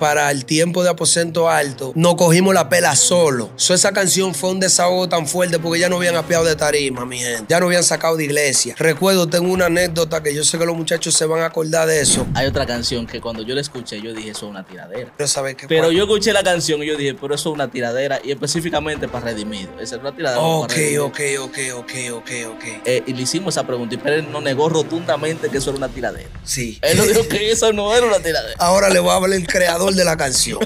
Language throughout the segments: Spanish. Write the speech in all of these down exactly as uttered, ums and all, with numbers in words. para el tiempo de Aposento Alto, nos cogimos la pela solo. So, esa canción fue un desahogo tan fuerte porque ya no habían apeado de tarima, mi gente. Ya no habían sacado de iglesia. Recuerdo, tengo una anécdota que yo sé que los muchachos se van a acordar de eso. Hay otra canción que cuando yo la escuché, yo dije, eso es una tiradera. Pero, ¿sabes qué? Pero yo escuché la canción y yo dije, pero eso es una tiradera, y específicamente para Redimido. Esa es una tiradera. Ok, ok, ok, ok, ok, ok. Eh, y le hicimos esa pregunta y Pérez nos negó rotundamente que eso era una tiradera. Sí. Él nos dijo que eso no era una tiradera. Ahora le voy a hablar el creador de la canción.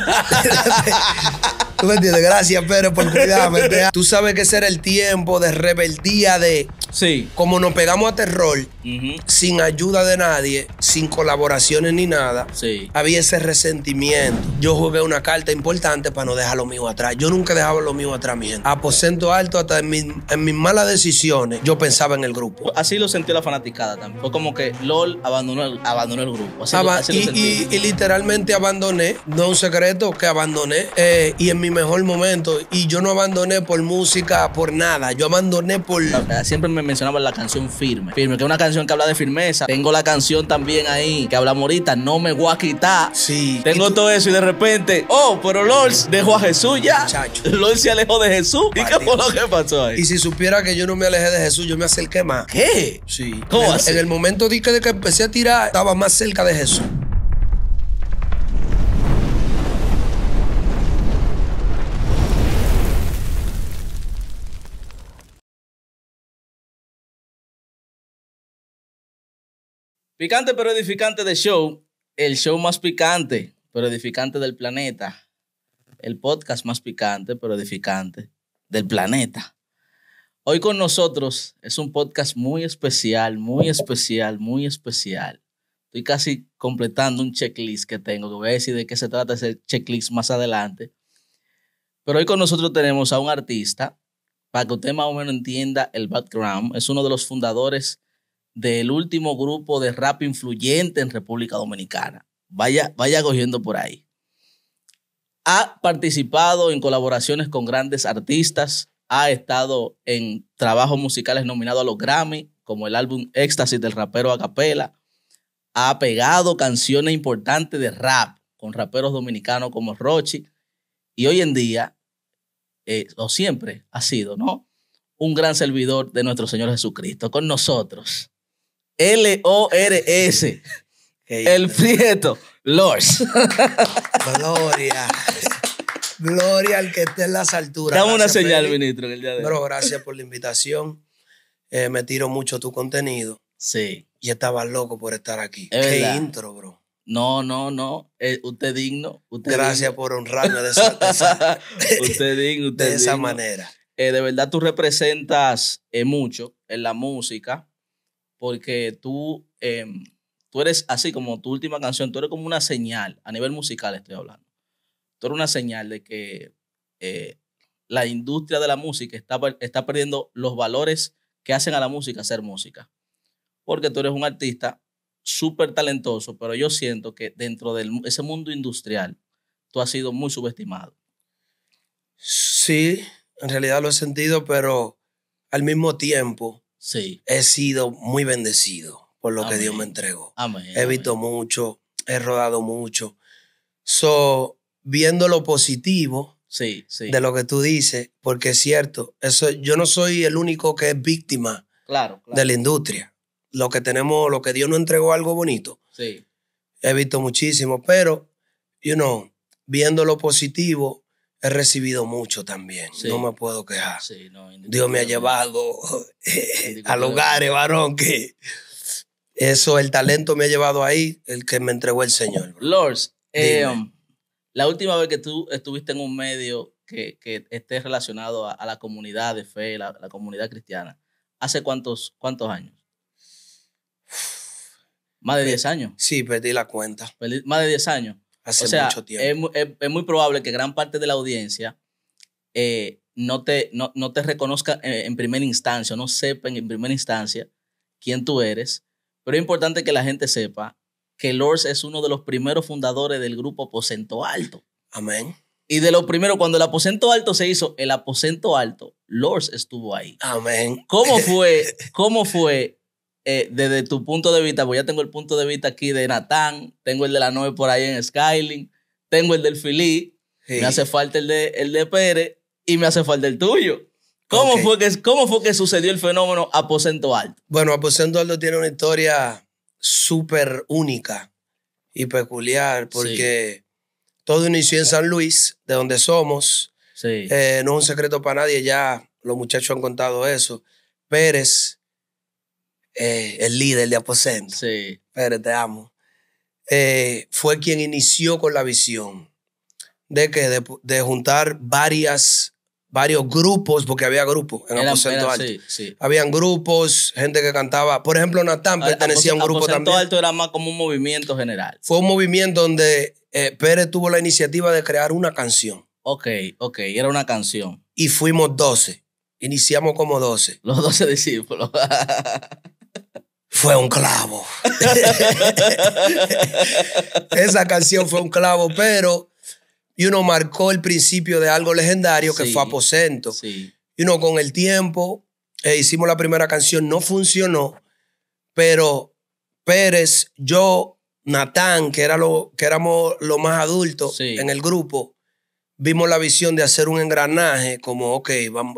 ¿Tú me entiendes? Gracias, Pérez, por cuidarme. Tú sabes que ese era el tiempo de rebeldía de... Sí. Como nos pegamos a terror, uh-huh, sin ayuda de nadie, sin colaboraciones ni nada, sí, había ese resentimiento. Yo jugué una carta importante para no dejar lo mío atrás. Yo nunca dejaba lo mío atrás, mi gente. Aposento Alto, hasta en, mi, en mis malas decisiones, yo pensaba en el grupo. Así lo sentí la fanaticada también. Fue como que LOL abandonó el, abandonó el grupo. Así Aba lo, así y, lo y, y literalmente abandoné. No es un secreto que abandoné. Eh, y en mi mejor momento. Y yo no abandoné por música, por nada. Yo abandoné por... Siempre me mencionaba la canción Firme. Firme, que es una canción que habla de firmeza. Tengo la canción también ahí que habla ahorita, no me voy a quitar. Sí. Tengo todo eso y de repente, oh, pero LORS dejó a Jesús ya. Chacho. LORS se alejó de Jesús. ¿Y qué fue lo que pasó ahí? Y si supiera que yo no me alejé de Jesús, yo me acerqué más. ¿Qué? Sí. ¿Cómo en, así? En el momento de que, de que empecé a tirar, estaba más cerca de Jesús. Picante pero edificante de show, el show más picante pero edificante del planeta, el podcast más picante pero edificante del planeta. Hoy con nosotros es un podcast muy especial, muy especial, muy especial. Estoy casi completando un checklist que tengo, que voy a decir de qué se trata ese checklist más adelante. Pero hoy con nosotros tenemos a un artista, para que usted más o menos entienda el background, es uno de los fundadores del último grupo de rap influyente en República Dominicana. Vaya, vaya cogiendo por ahí. Ha participado en colaboraciones con grandes artistas. Ha estado en trabajos musicales nominados a los Grammy, como el álbum Éxtasis del rapero a capela. Ha pegado canciones importantes de rap con raperos dominicanos como Rochi. Y hoy en día, eh, o siempre ha sido, ¿no?, un gran servidor de nuestro Señor Jesucristo. Con nosotros, L O R S, el Prieto, LORS. Gloria. Gloria al que esté en las alturas. Dame una señal, ministro, el día de hoy. Bro, gracias por la invitación. Eh, me tiro mucho tu contenido. Sí. Y estaba loco por estar aquí. Es Qué verdad. intro, bro. No, no, no. Eh, usted digno. Usted gracias digno. por honrarme de esa, de esa, usted digno, usted de esa digno. manera. Eh, de verdad, tú representas eh, mucho en la música, porque tú, eh, tú eres así como tu última canción, tú eres como una señal, a nivel musical estoy hablando, tú eres una señal de que eh, la industria de la música está, está perdiendo los valores que hacen a la música ser música, porque tú eres un artista súper talentoso, pero yo siento que dentro de ese mundo industrial tú has sido muy subestimado. Sí. En realidad lo he sentido, pero al mismo tiempo sí. he sido muy bendecido por lo amén. que Dios me entregó. Amén, he amén. visto mucho, he rodado mucho. So, viendo lo positivo sí, sí. de lo que tú dices, porque es cierto, eso, yo no soy el único que es víctima claro, claro. de la industria. Lo que tenemos, lo que Dios nos entregó, algo bonito. Sí. He visto muchísimo, pero, you know, viendo lo positivo, he recibido mucho también, sí. no me puedo quejar. Sí, no, Dios me ha llevado eh, a lugares, varón, que eso, el talento me ha llevado ahí, el que me entregó el Señor. LORS, eh, la última vez que tú estuviste en un medio que, que esté relacionado a, a la comunidad de fe, la, la comunidad cristiana, ¿hace cuántos, cuántos años? ¿Más de diez años? Sí, perdí la cuenta. Perdí, ¿Más de diez años? Hace o sea, mucho tiempo. Es, es, es muy probable que gran parte de la audiencia eh, no, te, no, no te reconozca en, en primera instancia, no sepa en primera instancia quién tú eres, pero es importante que la gente sepa que LORS es uno de los primeros fundadores del grupo Aposento Alto. Amén. Y de los primeros, cuando el Aposento Alto se hizo, el Aposento Alto, LORS estuvo ahí. Amén. ¿Cómo fue? ¿Cómo fue? Eh, desde tu punto de vista, pues ya tengo el punto de vista aquí de Natán, tengo el de la nueve por ahí en Skyline, tengo el del Phillipe, sí. me hace falta el de, el de Pérez y me hace falta el tuyo. ¿Cómo, okay. fue que, ¿Cómo fue que sucedió el fenómeno Aposento Alto? Bueno, Aposento Alto tiene una historia súper única y peculiar porque sí. todo inició en San Luis, de donde somos. Sí. Eh, no es un secreto para nadie, ya los muchachos han contado eso. Pérez, eh, el líder de Aposento, sí. Pérez, te amo, eh, fue quien inició con la visión de, que de, de juntar varias... varios grupos, porque había grupos en eran, Aposento eran, Alto. Sí, sí. Habían grupos, gente que cantaba. Por ejemplo, Natán pertenecía a un grupo también. Aposento Alto era más como un movimiento general. Fue un movimiento donde eh, Pérez tuvo la iniciativa de crear una canción. Ok, ok, era una canción. Y fuimos doce. Iniciamos como doce. Los doce discípulos. Fue un clavo. Esa canción fue un clavo, pero... Y uno marcó el principio de algo legendario que sí, fue Aposento. Sí. Y uno con el tiempo eh, hicimos la primera canción, no funcionó, pero Pérez, yo, Natán, que, era lo, que éramos los más adultos sí. en el grupo, vimos la visión de hacer un engranaje como, ok, vamos,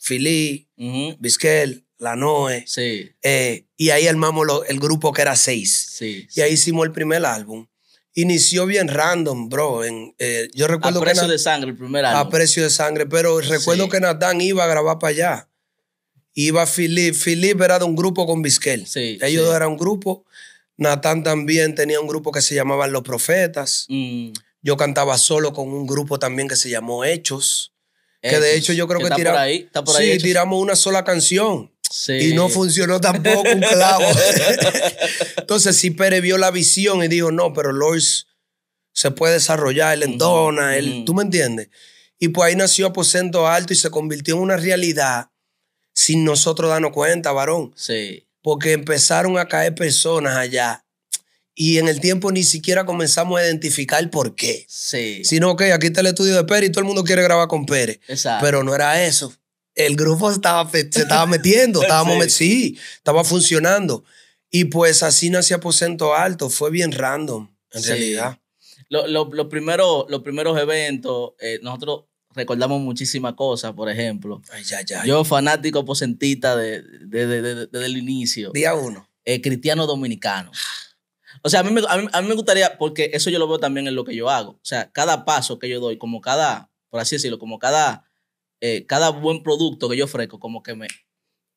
Phillipe, uh-huh. Vizquel, la Noe. Sí. Eh, y ahí armamos lo, el grupo que era seis. Sí, y sí. ahí hicimos el primer álbum. Inició bien random, bro. En, eh, yo recuerdo a Precio que de Sangre, el primer año. A Precio de Sangre, pero recuerdo sí. que Natán iba a grabar para allá. Iba Phillipe. Phillipe era de un grupo con Vizquel. Sí, Ellos sí. dos eran un grupo. Natán también tenía un grupo que se llamaba Los Profetas. Mm. Yo cantaba solo con un grupo también que se llamó Hechos. Hechos. Que de hecho yo creo que, que tiramos... Ahí, está por ahí sí, Hechos. Tiramos una sola canción. Sí. Y no funcionó tampoco un clavo. Entonces sí Pérez vio la visión y dijo, no, pero LORS se puede desarrollar, él entona, uh-huh. él, uh-huh. ¿tú me entiendes? Y pues ahí nació Aposento Alto y se convirtió en una realidad sin nosotros darnos cuenta, varón. Sí. Porque empezaron a caer personas allá y en el tiempo ni siquiera comenzamos a identificar por qué. Sí. Sino que aquí está el estudio de Pérez y todo el mundo quiere grabar con Pérez. Exacto. Pero no era eso. El grupo estaba, se estaba metiendo, estábamos, sí. sí, estaba funcionando. Y pues así nació Aposento Alto, fue bien random, en sí. realidad. Lo, lo, lo primero, los primeros eventos, eh, nosotros recordamos muchísimas cosas, por ejemplo. Ay, ya, ya, yo fanático aposentista de, de, de, de, de, desde el inicio. Día uno. Eh, Cristiano Dominicano. O sea, a mí, me, a, mí, a mí me gustaría, porque eso yo lo veo también en lo que yo hago. O sea, cada paso que yo doy, como cada, por así decirlo, como cada... Eh, cada buen producto que yo ofrezco como que me,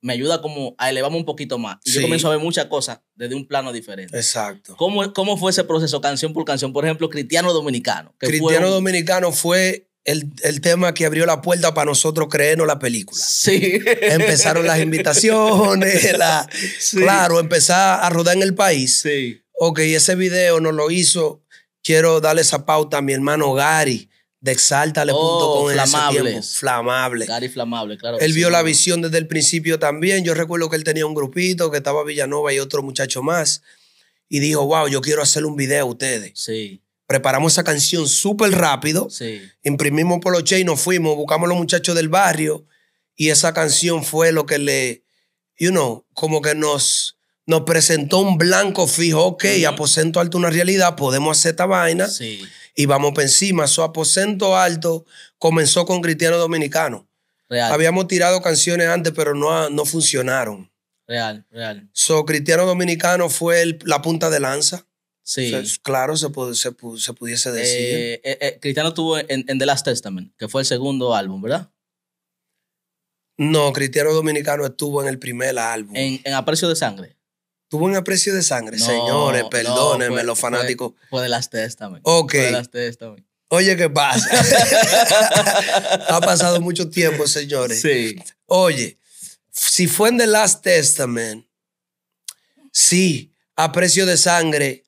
me ayuda como a elevarme un poquito más. Y sí. yo comienzo a ver muchas cosas desde un plano diferente. Exacto. ¿Cómo, cómo fue ese proceso canción por canción? Por ejemplo, Cristiano Dominicano. Que Cristiano fue un... Dominicano fue el, el tema que abrió la puerta para nosotros creernos la película. Sí. Empezaron las invitaciones, la... sí. claro, empezar a rodar en el país. Sí. Ok, ese video nos lo hizo, quiero darle esa pauta a mi hermano Gary. De exáltale punto com oh, en ese tiempo. Flamable. Gary Flamable, claro. Él sí, vio no. la visión desde el principio también. Yo recuerdo que él tenía un grupito que estaba Villanova y otro muchacho más. Y dijo, wow, yo quiero hacer un video a ustedes. Sí. Preparamos esa canción súper rápido. Sí. Imprimimos poloche y nos fuimos. Buscamos a los muchachos del barrio. Y esa canción fue lo que le, you know, como que nos, nos presentó un blanco fijo. Ok, uh-huh. Aposento Alto una realidad. Podemos hacer esta vaina. Sí. Y vamos por encima. Su Aposento Alto comenzó con Cristiano Dominicano. Real. Habíamos tirado canciones antes, pero no, no funcionaron. Real, real. So, Cristiano Dominicano fue el, la punta de lanza. Sí. O sea, claro, se, puede, se, se pudiese decir. Eh, eh, eh, Cristiano estuvo en, en The Last Testament, que fue el segundo álbum, ¿verdad? No, Cristiano Dominicano estuvo en el primer álbum. En, en A Precio de Sangre. Tuvo un aprecio de sangre. No, señores, perdónenme, no, fue, los fanáticos. Fue, fue de las Testament. Ok. Fue de las Testament. Oye, ¿qué pasa? Ha pasado mucho tiempo, señores. Sí. Oye, si fue en The Last Testament, sí, Aprecio de Sangre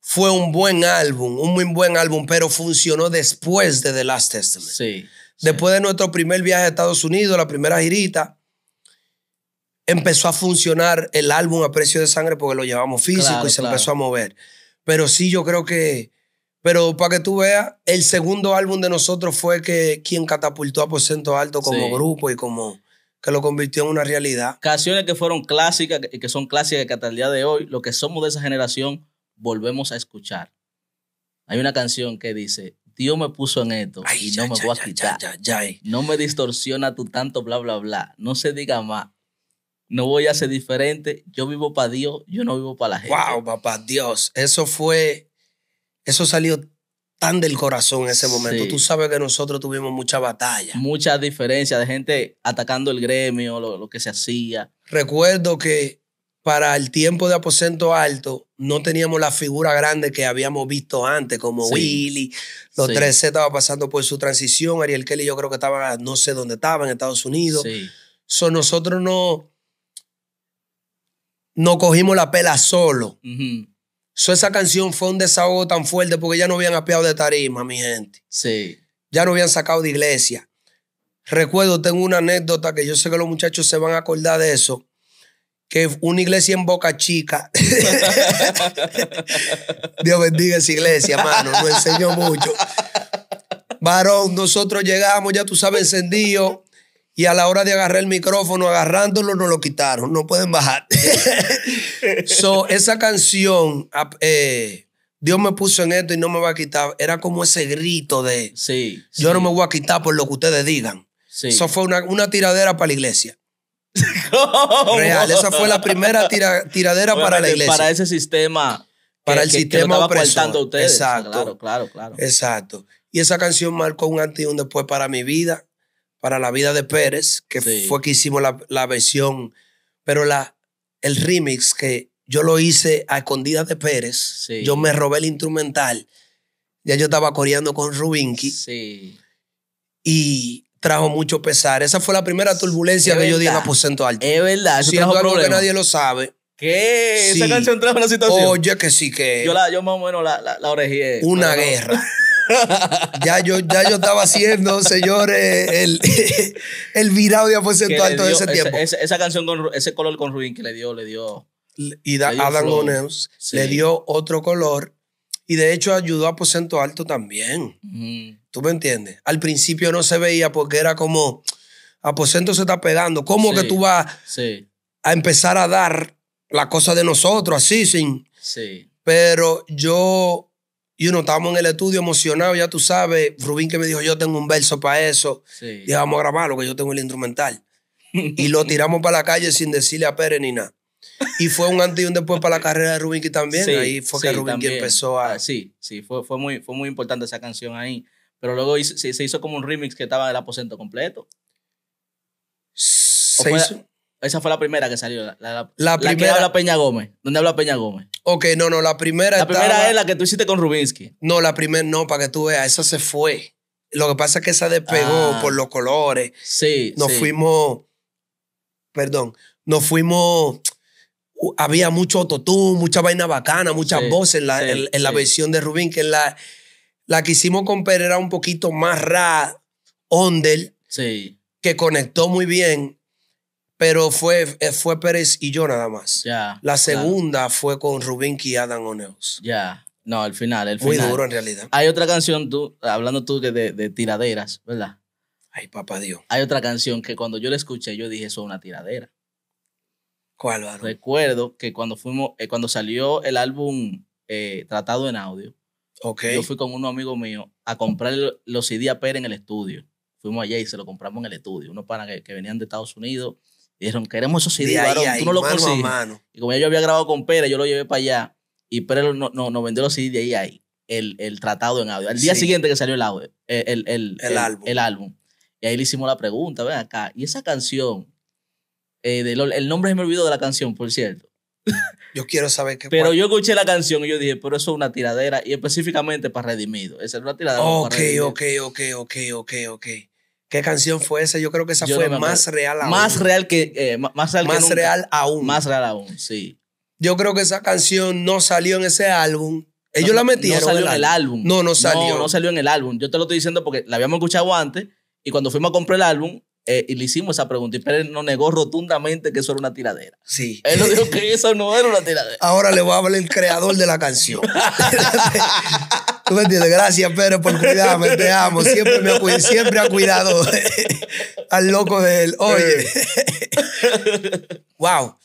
fue un buen álbum, un muy buen álbum, pero funcionó después de The Last Testament. Sí. Después sí. de nuestro primer viaje a Estados Unidos, la primera girita, empezó a funcionar el álbum A Precio de Sangre porque lo llevamos físico claro, y se claro. empezó a mover. Pero sí, yo creo que... Pero para que tú veas, el segundo álbum de nosotros fue que quien catapultó a Aposento Alto como sí. grupo y como... que lo convirtió en una realidad. Canciones que fueron clásicas y que son clásicas que hasta el día de hoy, lo que somos de esa generación, volvemos a escuchar. Hay una canción que dice, Dios me puso en esto ay, y ya, no me ya, voy a ya, quitar. Ya, ya, ya. No me distorsiona tú tanto, bla, bla, bla. No se diga más. No voy a ser diferente. Yo vivo para Dios, yo no vivo para la gente. Wow, papá, Dios. Eso fue, eso salió tan del corazón en ese momento. Sí. Tú sabes que nosotros tuvimos mucha batalla. Muchas diferencias de gente atacando el gremio, lo, lo que se hacía. Recuerdo que para el tiempo de Aposento Alto no teníamos la figura grande que habíamos visto antes, como sí. Willy. Los sí. tres Z estaban pasando por su transición. Ariel Kelly yo creo que estaba, no sé dónde estaba, en Estados Unidos. Sí. So, nosotros no, no cogimos la pela solo. Uh-huh. So, esa canción fue un desahogo tan fuerte porque ya no habían apeado de tarima, mi gente. Sí. Ya no habían sacado de iglesia. Recuerdo, tengo una anécdota que yo sé que los muchachos se van a acordar de eso. Que una iglesia en Boca Chica. Dios bendiga esa iglesia, hermano. Nos enseñó mucho. Varón, nosotros llegamos, ya tú sabes, encendido. Y a la hora de agarrar el micrófono, agarrándolo, nos lo quitaron. No pueden bajar. So, esa canción, eh, Dios me puso en esto y no me va a quitar. Era como ese grito de, sí, yo sí. no me voy a quitar por lo que ustedes digan. Sí. Eso fue una, una tiradera para la iglesia. ¿Cómo? Real, esa fue la primera tira, tiradera bueno, para la iglesia. Para ese sistema. Para que, el que, sistema que opresor. Ustedes. Exacto. Claro, claro, claro. Exacto. Y esa canción marcó un antes y un después para mi vida, para la vida de Pérez, que sí. fue que hicimos la, la versión, pero la, el remix que yo lo hice a escondidas de Pérez, sí. yo me robé el instrumental, ya yo estaba coreando con Rubinky. Sí. Y trajo mucho pesar. Esa fue la primera turbulencia es que verdad. Yo di en Aposento Alto. Es verdad. Eso siendo trajo algo problema. Que nadie lo sabe. ¿Qué? ¿Esa sí. canción trajo una situación? Oye, que sí que... Yo, la, yo más o menos la, la, la orejé. Una bueno. guerra. ya, yo, ya yo estaba haciendo, señores, el, el virado de Aposento Alto de ese tiempo. Esa, esa canción, con ese color con Rubin que le dio, le dio... Y da, le dio Adam O'Neus sí. le dio otro color. Y de hecho ayudó a Aposento Alto también. Mm. ¿Tú me entiendes? Al principio no se veía porque era como, Aposento se está pegando. ¿Cómo sí, que tú vas sí. a empezar a dar la cosa de nosotros así? sin sí. Pero yo, y uno, estábamos en el estudio emocionados, ya tú sabes. Rubín que me dijo, yo tengo un verso para eso. Sí. Y vamos a grabarlo, que yo tengo el instrumental. Y lo tiramos para la calle sin decirle a Pérez ni nada. Y fue un antes y un después para la carrera de Rubinky también. Sí, ahí fue sí, que Rubinky empezó a... Ah, sí, sí, fue, fue, muy, fue muy importante esa canción ahí. Pero luego hizo, se, se hizo como un remix que estaba en el Aposento completo. Se fue hizo... la, esa fue la primera que salió. La, la, la, la primera... que habla Peña Gómez. ¿Dónde habla Peña Gómez? Ok, no, no, la primera La estaba... primera es la que tú hiciste con Rubinky. No, la primera no, para que tú veas. Esa se fue. Lo que pasa es que esa despegó ah, por los colores. Sí, Nos sí. fuimos... Perdón. Nos fuimos... Había mucho autotune, mucha vaina bacana, muchas sí, voces en la, sí, en, en sí. la versión de Rubín, que en la, la que hicimos con Pérez era un poquito más ra, ondel, sí. que conectó muy bien, pero fue, fue Pérez y yo nada más. Yeah, la segunda claro. fue con Rubín y Adam O'Neus. Ya, yeah. no, al final, el final. Muy duro en realidad. Hay otra canción, tú, hablando tú de, de, de tiraderas, ¿verdad? Ay, papá Dios. Hay otra canción que cuando yo la escuché, yo dije, eso es una tiradera. ¿Cuál, Álvaro? Recuerdo que cuando fuimos, eh, cuando salió el álbum eh, Tratado en Audio, okay. yo fui con unos amigos míos a comprar los C D a Pérez en el estudio. Fuimos allá y se lo compramos en el estudio. Unos panas que, que venían de Estados Unidos y dijeron, queremos esos C D, varón, tú no los consigues. Y como yo había grabado con Pérez, yo lo llevé para allá y Pérez nos no, no, no vendió los C D de ahí, ahí el, el Tratado en Audio. Al día sí. siguiente que salió el, audio, el, el, el, el, el, álbum. el álbum. Y ahí le hicimos la pregunta, ven acá, y esa canción... Eh, de LORS, el nombre se me olvidó de la canción, por cierto. Yo quiero saber qué. Pero cuál. Yo escuché la canción y yo dije, pero eso es una tiradera y específicamente para Redimido. Esa es una tiradera okay, para Redimido. Ok, ok, ok, ok, ok. ¿Qué canción fue esa? Yo creo que esa yo fue no más real aún. Más real que eh, Más real, más que nunca. real aún. Más real aún, sí. Yo creo que esa canción no salió en ese álbum. Ellos no, la metieron. No salió en el álbum. álbum. No, no salió. No, no salió en el álbum. Yo te lo estoy diciendo porque la habíamos escuchado antes y cuando fuimos a comprar el álbum, Eh, y le hicimos esa pregunta y Pérez nos negó rotundamente que eso era una tiradera. Sí. Él nos dijo que eso no era una tiradera. Ahora le voy a hablar el creador de la canción. ¿Tú me entiendes? Gracias, Pérez, por cuidarme. Te amo. Siempre me ha cuidado, siempre ha cuidado al loco de él. Oye. Wow.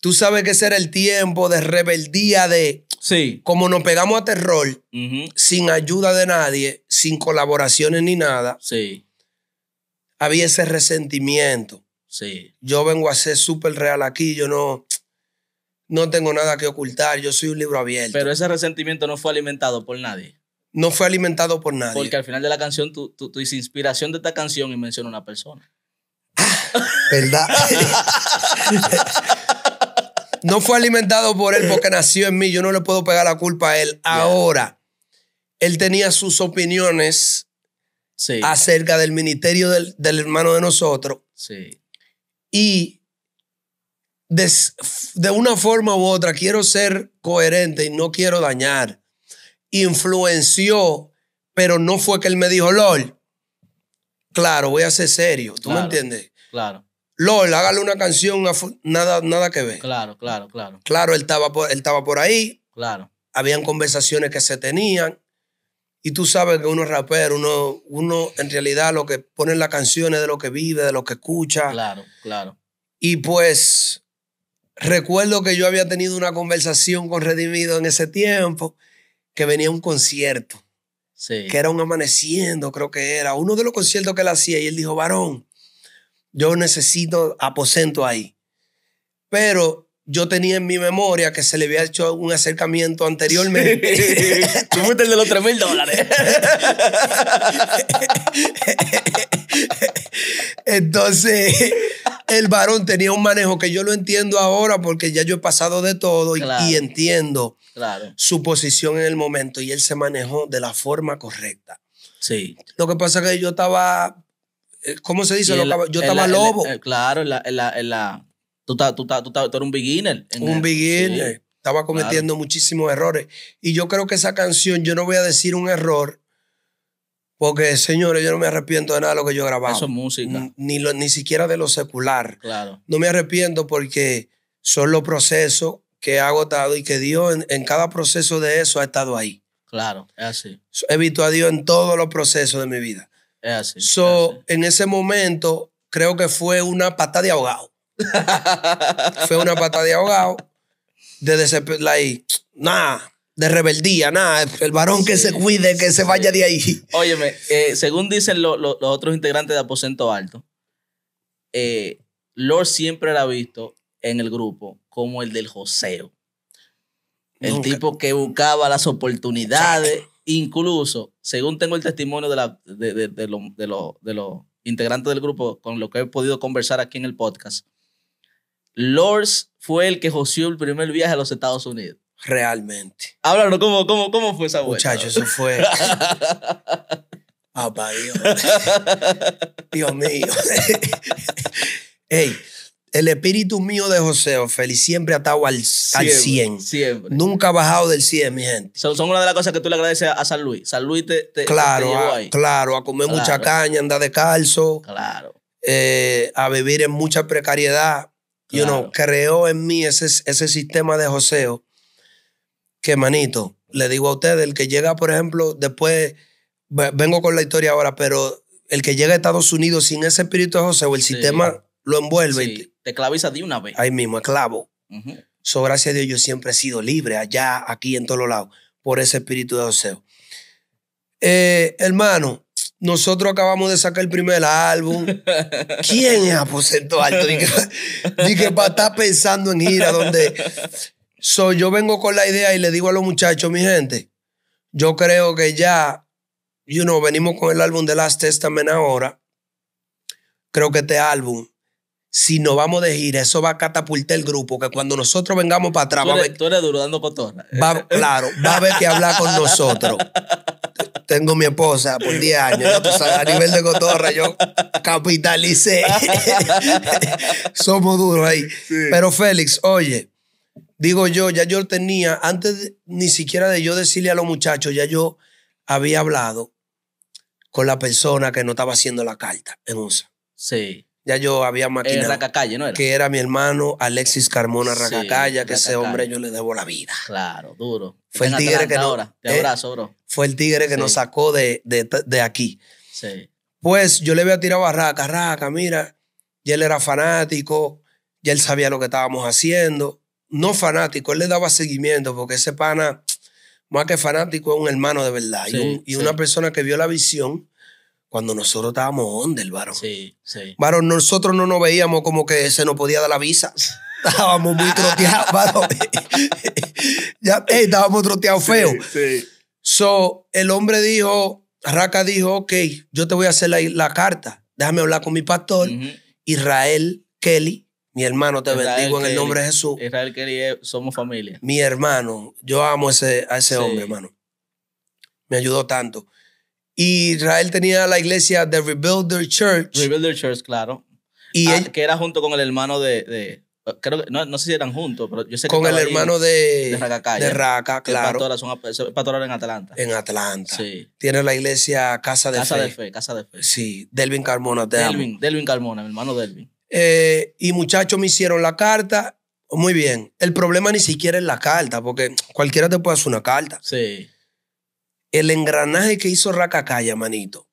Tú sabes que ese era el tiempo de rebeldía de sí. Como nos pegamos a terror, uh-huh. sin ayuda de nadie, sin colaboraciones ni nada, sí. había ese resentimiento. Sí. Yo vengo a ser súper real aquí, yo no, no tengo nada que ocultar, yo soy un libro abierto. Pero ese resentimiento no fue alimentado por nadie. No fue alimentado por nadie. Porque al final de la canción, tú, tú, tú dices inspiración de esta canción y menciona una persona. ¿Verdad? No fue alimentado por él porque nació en mí. Yo no le puedo pegar la culpa a él. Ahora, yeah. él tenía sus opiniones sí. acerca del ministerio del, del hermano de nosotros. Sí. Y de, de una forma u otra, quiero ser coherente y no quiero dañar. Influenció, pero no fue que él me dijo, Lord, claro, voy a ser serio. ¿Tú claro, me entiendes? Claro. Lord, hágale una canción, una nada, nada que ver. Claro, claro, claro. Claro, él estaba, por, él estaba por ahí. Claro. Habían conversaciones que se tenían. Y tú sabes que uno es rapero, uno, uno en realidad lo que pone en las canciones de lo que vive, de lo que escucha. Claro, claro. Y pues recuerdo que yo había tenido una conversación con Redimido en ese tiempo, que venía un concierto, sí. que era un Amaneciendo, creo que era, uno de los conciertos que él hacía, y él dijo, varón, yo necesito Aposento ahí. Pero yo tenía en mi memoria que se le había hecho un acercamiento anteriormente. Sí. Tú fuiste el de los tres mil dólares. Entonces, el varón tenía un manejo que yo lo entiendo ahora porque ya yo he pasado de todo claro. y, y entiendo claro. su posición en el momento. Y él se manejó de la forma correcta. Sí. Lo que pasa es que yo estaba... ¿Cómo se dice? El, yo el, estaba el, lobo. El, el, claro, en la... En la, en la... Tú, tú, tú, tú, tú eres un beginner. Un el, beginner. Sí. Estaba cometiendo claro. muchísimos errores. Y yo creo que esa canción, yo no voy a decir un error, porque, señores, yo no me arrepiento de nada de lo que yo grababa. Eso es música. Ni, lo, ni siquiera de lo secular. Claro. No me arrepiento porque son los procesos que he agotado y que Dios en, en cada proceso de eso ha estado ahí. Claro, es así. He visto a Dios en todos los procesos de mi vida. Es así. So, es así. En ese momento, creo que fue una patada de ahogado. Fue una patada de ahogado de desesper like, nada, de rebeldía, nada, el varón sí, que se cuide, que sí. se vaya de ahí. Óyeme, eh, según dicen lo, lo, los otros integrantes de Aposento Alto, eh, Lord siempre era visto en el grupo como el del joseo, el Nunca. tipo que buscaba las oportunidades. Incluso, según tengo el testimonio de, la, de, de, de los de lo, de lo integrantes del grupo con lo que he podido conversar aquí en el podcast, Lors fue el que joseó el primer viaje a los Estados Unidos. Realmente. Háblanos, ¿cómo, cómo, cómo fue esa vuelta? Muchachos, eso fue... oh, pa Dios. Dios mío. Ey, el espíritu mío de joseo, Félix, siempre ha estado al, siempre, al cien. Siempre. Nunca ha bajado del cien, mi gente. Son, son una de las cosas que tú le agradeces a San Luis. San Luis te, te, claro, te llevó ahí. A, claro, a comer claro. mucha caña, andar descalzo. Claro. Eh, a vivir en mucha precariedad. Claro. You know, creó en mí ese, ese sistema de joseo que, manito, le digo a ustedes, el que llega, por ejemplo, después, vengo con la historia ahora, pero el que llega a Estados Unidos sin ese espíritu de joseo, el sí. sistema lo envuelve. Sí. Y te, te claviza de una vez. Ahí mismo, esclavo. Uh-huh. So, gracias a Dios, yo siempre he sido libre, allá, aquí, en todos los lados, por ese espíritu de joseo. Eh, hermano, nosotros acabamos de sacar el primer álbum. ¿Quién es Aposento Alto? Dije, dije para estar pensando en gira donde... So, yo vengo con la idea y le digo a los muchachos, mi gente, yo creo que ya, you know, venimos con el álbum The Last Testament ahora. Creo que este álbum, si nos vamos de gira, eso va a catapultar el grupo, que cuando nosotros vengamos para atrás... Tú eres, va a ver, tú eres duro dando cotorra. Va, claro, va a haber que hablar con nosotros. Tengo mi esposa por diez años. ¿No? Pues a nivel de cotorra, yo capitalicé. Somos duros ahí. Sí. Pero Félix, oye, digo yo, ya yo tenía, antes de, ni siquiera de yo decirle a los muchachos, ya yo había hablado con la persona que no estaba haciendo la carta en U S A. Sí. Ya yo había maquinado. Eh, Racacalla, ¿no era? Que era mi hermano Alexis Carmona Racacalla, sí, que Racacalla. Ese hombre yo le debo la vida. Claro, duro. Fue el tigre que no, ahora. Te abrazo, bro. Fue el tigre que sí. nos sacó de, de, de aquí. Sí. Pues yo le había tirado a Raca, Raca, mira, y él era fanático, ya él sabía lo que estábamos haciendo. no fanático, él le daba seguimiento porque ese pana, más que fanático, es un hermano de verdad. Sí, y un, y sí. una persona que vio la visión cuando nosotros estábamos onda, el varón. Sí, sí. Varón, nosotros no nos veíamos como que se nos podía dar la visa. Estábamos muy troteados, varón. Ya, hey, estábamos troteados sí, feos. Sí. So, el hombre dijo, Raca dijo, ok, yo te voy a hacer la, la carta. Déjame hablar con mi pastor. Uh -huh. Israel Kelly, mi hermano, te Israel bendigo Kelly. En el nombre de Jesús. Israel Kelly, somos familia. Mi hermano, yo amo ese, a ese sí. hombre, hermano. Me ayudó tanto. Y Israel tenía la iglesia de Rebuilder Church. Rebuilder Church, claro. Y ah, él, que era junto con el hermano de... de creo que, no, no sé si eran juntos, pero yo sé que... Con el hermano ahí, de... De Racacalla. De Raca, claro. Pastora en Atlanta. En Atlanta. Sí. Tiene la iglesia Casa de Casa Fe. Casa de Fe, Casa de Fe. Sí, Delvin Carmona, te Delvin, amo. Delvin Carmona, mi hermano Delvin. Eh, y muchachos me hicieron la carta. Muy bien. El problema ni siquiera es la carta, porque cualquiera te puede hacer una carta. Sí. El engranaje que hizo Racacalla, manito.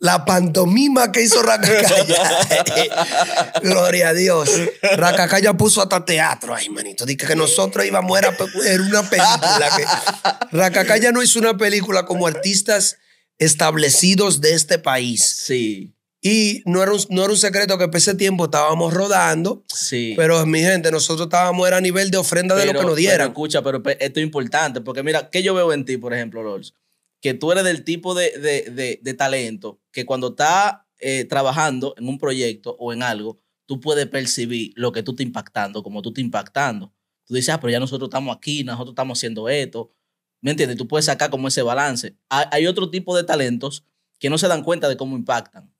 La pantomima que hizo Racacalla. Gloria a Dios. Racacalla puso hasta teatro ahí, manito. Dije que nosotros íbamos a ver una película. Que... Racacalla no hizo una película como artistas establecidos de este país. Sí. Y no era, un, no era un secreto que por ese tiempo estábamos rodando. Sí. Pero, mi gente, nosotros estábamos era a nivel de ofrenda pero, de lo que nos dieran. Pero escucha, pero esto es importante. Porque mira, ¿qué yo veo en ti, por ejemplo, Lors? Que tú eres del tipo de, de, de, de talento que cuando estás eh, trabajando en un proyecto o en algo, tú puedes percibir lo que tú estás impactando, como tú estás impactando. Tú dices, ah, pero ya nosotros estamos aquí, nosotros estamos haciendo esto. ¿Me entiendes? Tú puedes sacar como ese balance. Hay, hay otro tipo de talentos que no se dan cuenta de cómo impactan.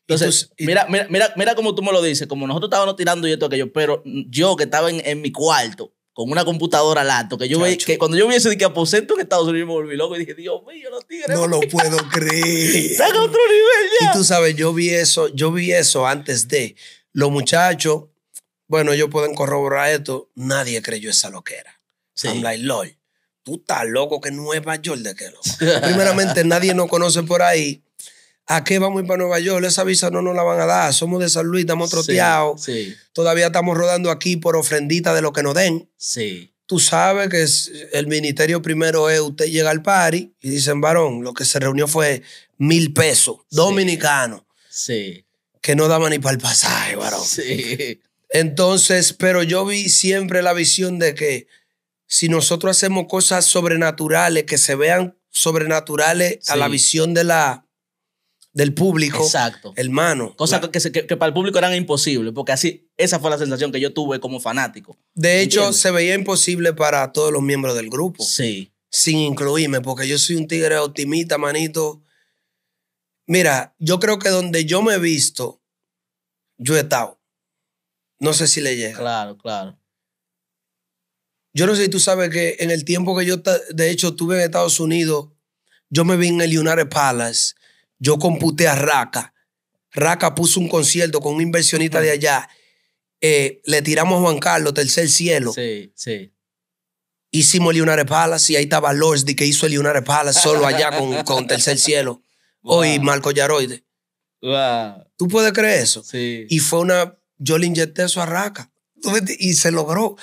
Entonces, y tú, y mira, mira, mira, mira cómo tú me lo dices, como nosotros estábamos tirando y esto, aquello, pero yo que estaba en, en mi cuarto con una computadora lato, que yo ve, que cuando yo vi eso de que Aposento en Estados Unidos me volví loco y dije, Dios mío, los tigres. No lo puedo creer. Saca otro nivel ya. Y tú sabes, yo vi eso, yo vi eso antes de los muchachos, bueno, ellos pueden corroborar esto, nadie creyó esa loquera. Sí. I'm like, Lord, tú estás loco que Nueva York de qué loco. Primeramente, nadie nos conoce por ahí. ¿A qué vamos a ir para Nueva York? Esa visa no nos la van a dar. Somos de San Luis, estamos troteados. Sí, sí. Todavía estamos rodando aquí por ofrendita de lo que nos den. Sí. Tú sabes que es, el ministerio primero es usted llega al party y dicen, varón, lo que se reunió fue mil pesos dominicanos. Sí. Que no daban ni para el pasaje, varón. Sí. Entonces, pero yo vi siempre la visión de que si nosotros hacemos cosas sobrenaturales, que se vean sobrenaturales sí. a la visión de la... del público, exacto. hermano. Cosas que, que, que para el público eran imposibles, porque así, esa fue la sensación que yo tuve como fanático. De hecho, ¿entiendes? Se veía imposible para todos los miembros del grupo. Sí. Sin incluirme, porque yo soy un tigre optimista, manito. Mira, yo creo que donde yo me he visto, yo he estado. No sé si le llega. Claro, claro. Yo no sé si tú sabes que en el tiempo que yo, de hecho, estuve en Estados Unidos, yo me vi en el Lunar Palace. Yo computé a Raca. Raca puso un concierto con un inversionista uh-huh. de allá. Eh, le tiramos a Juan Carlos, Tercer Cielo. Sí, sí. Hicimos el Lunar Palace y ahí estaba LORS que hizo el Lunar Palace solo allá con, con Tercer Cielo. Wow. Hoy Marco Yaroide. Wow. ¿Tú puedes creer eso? Sí. Y fue una... Yo le inyecté eso a Raca. Y se logró.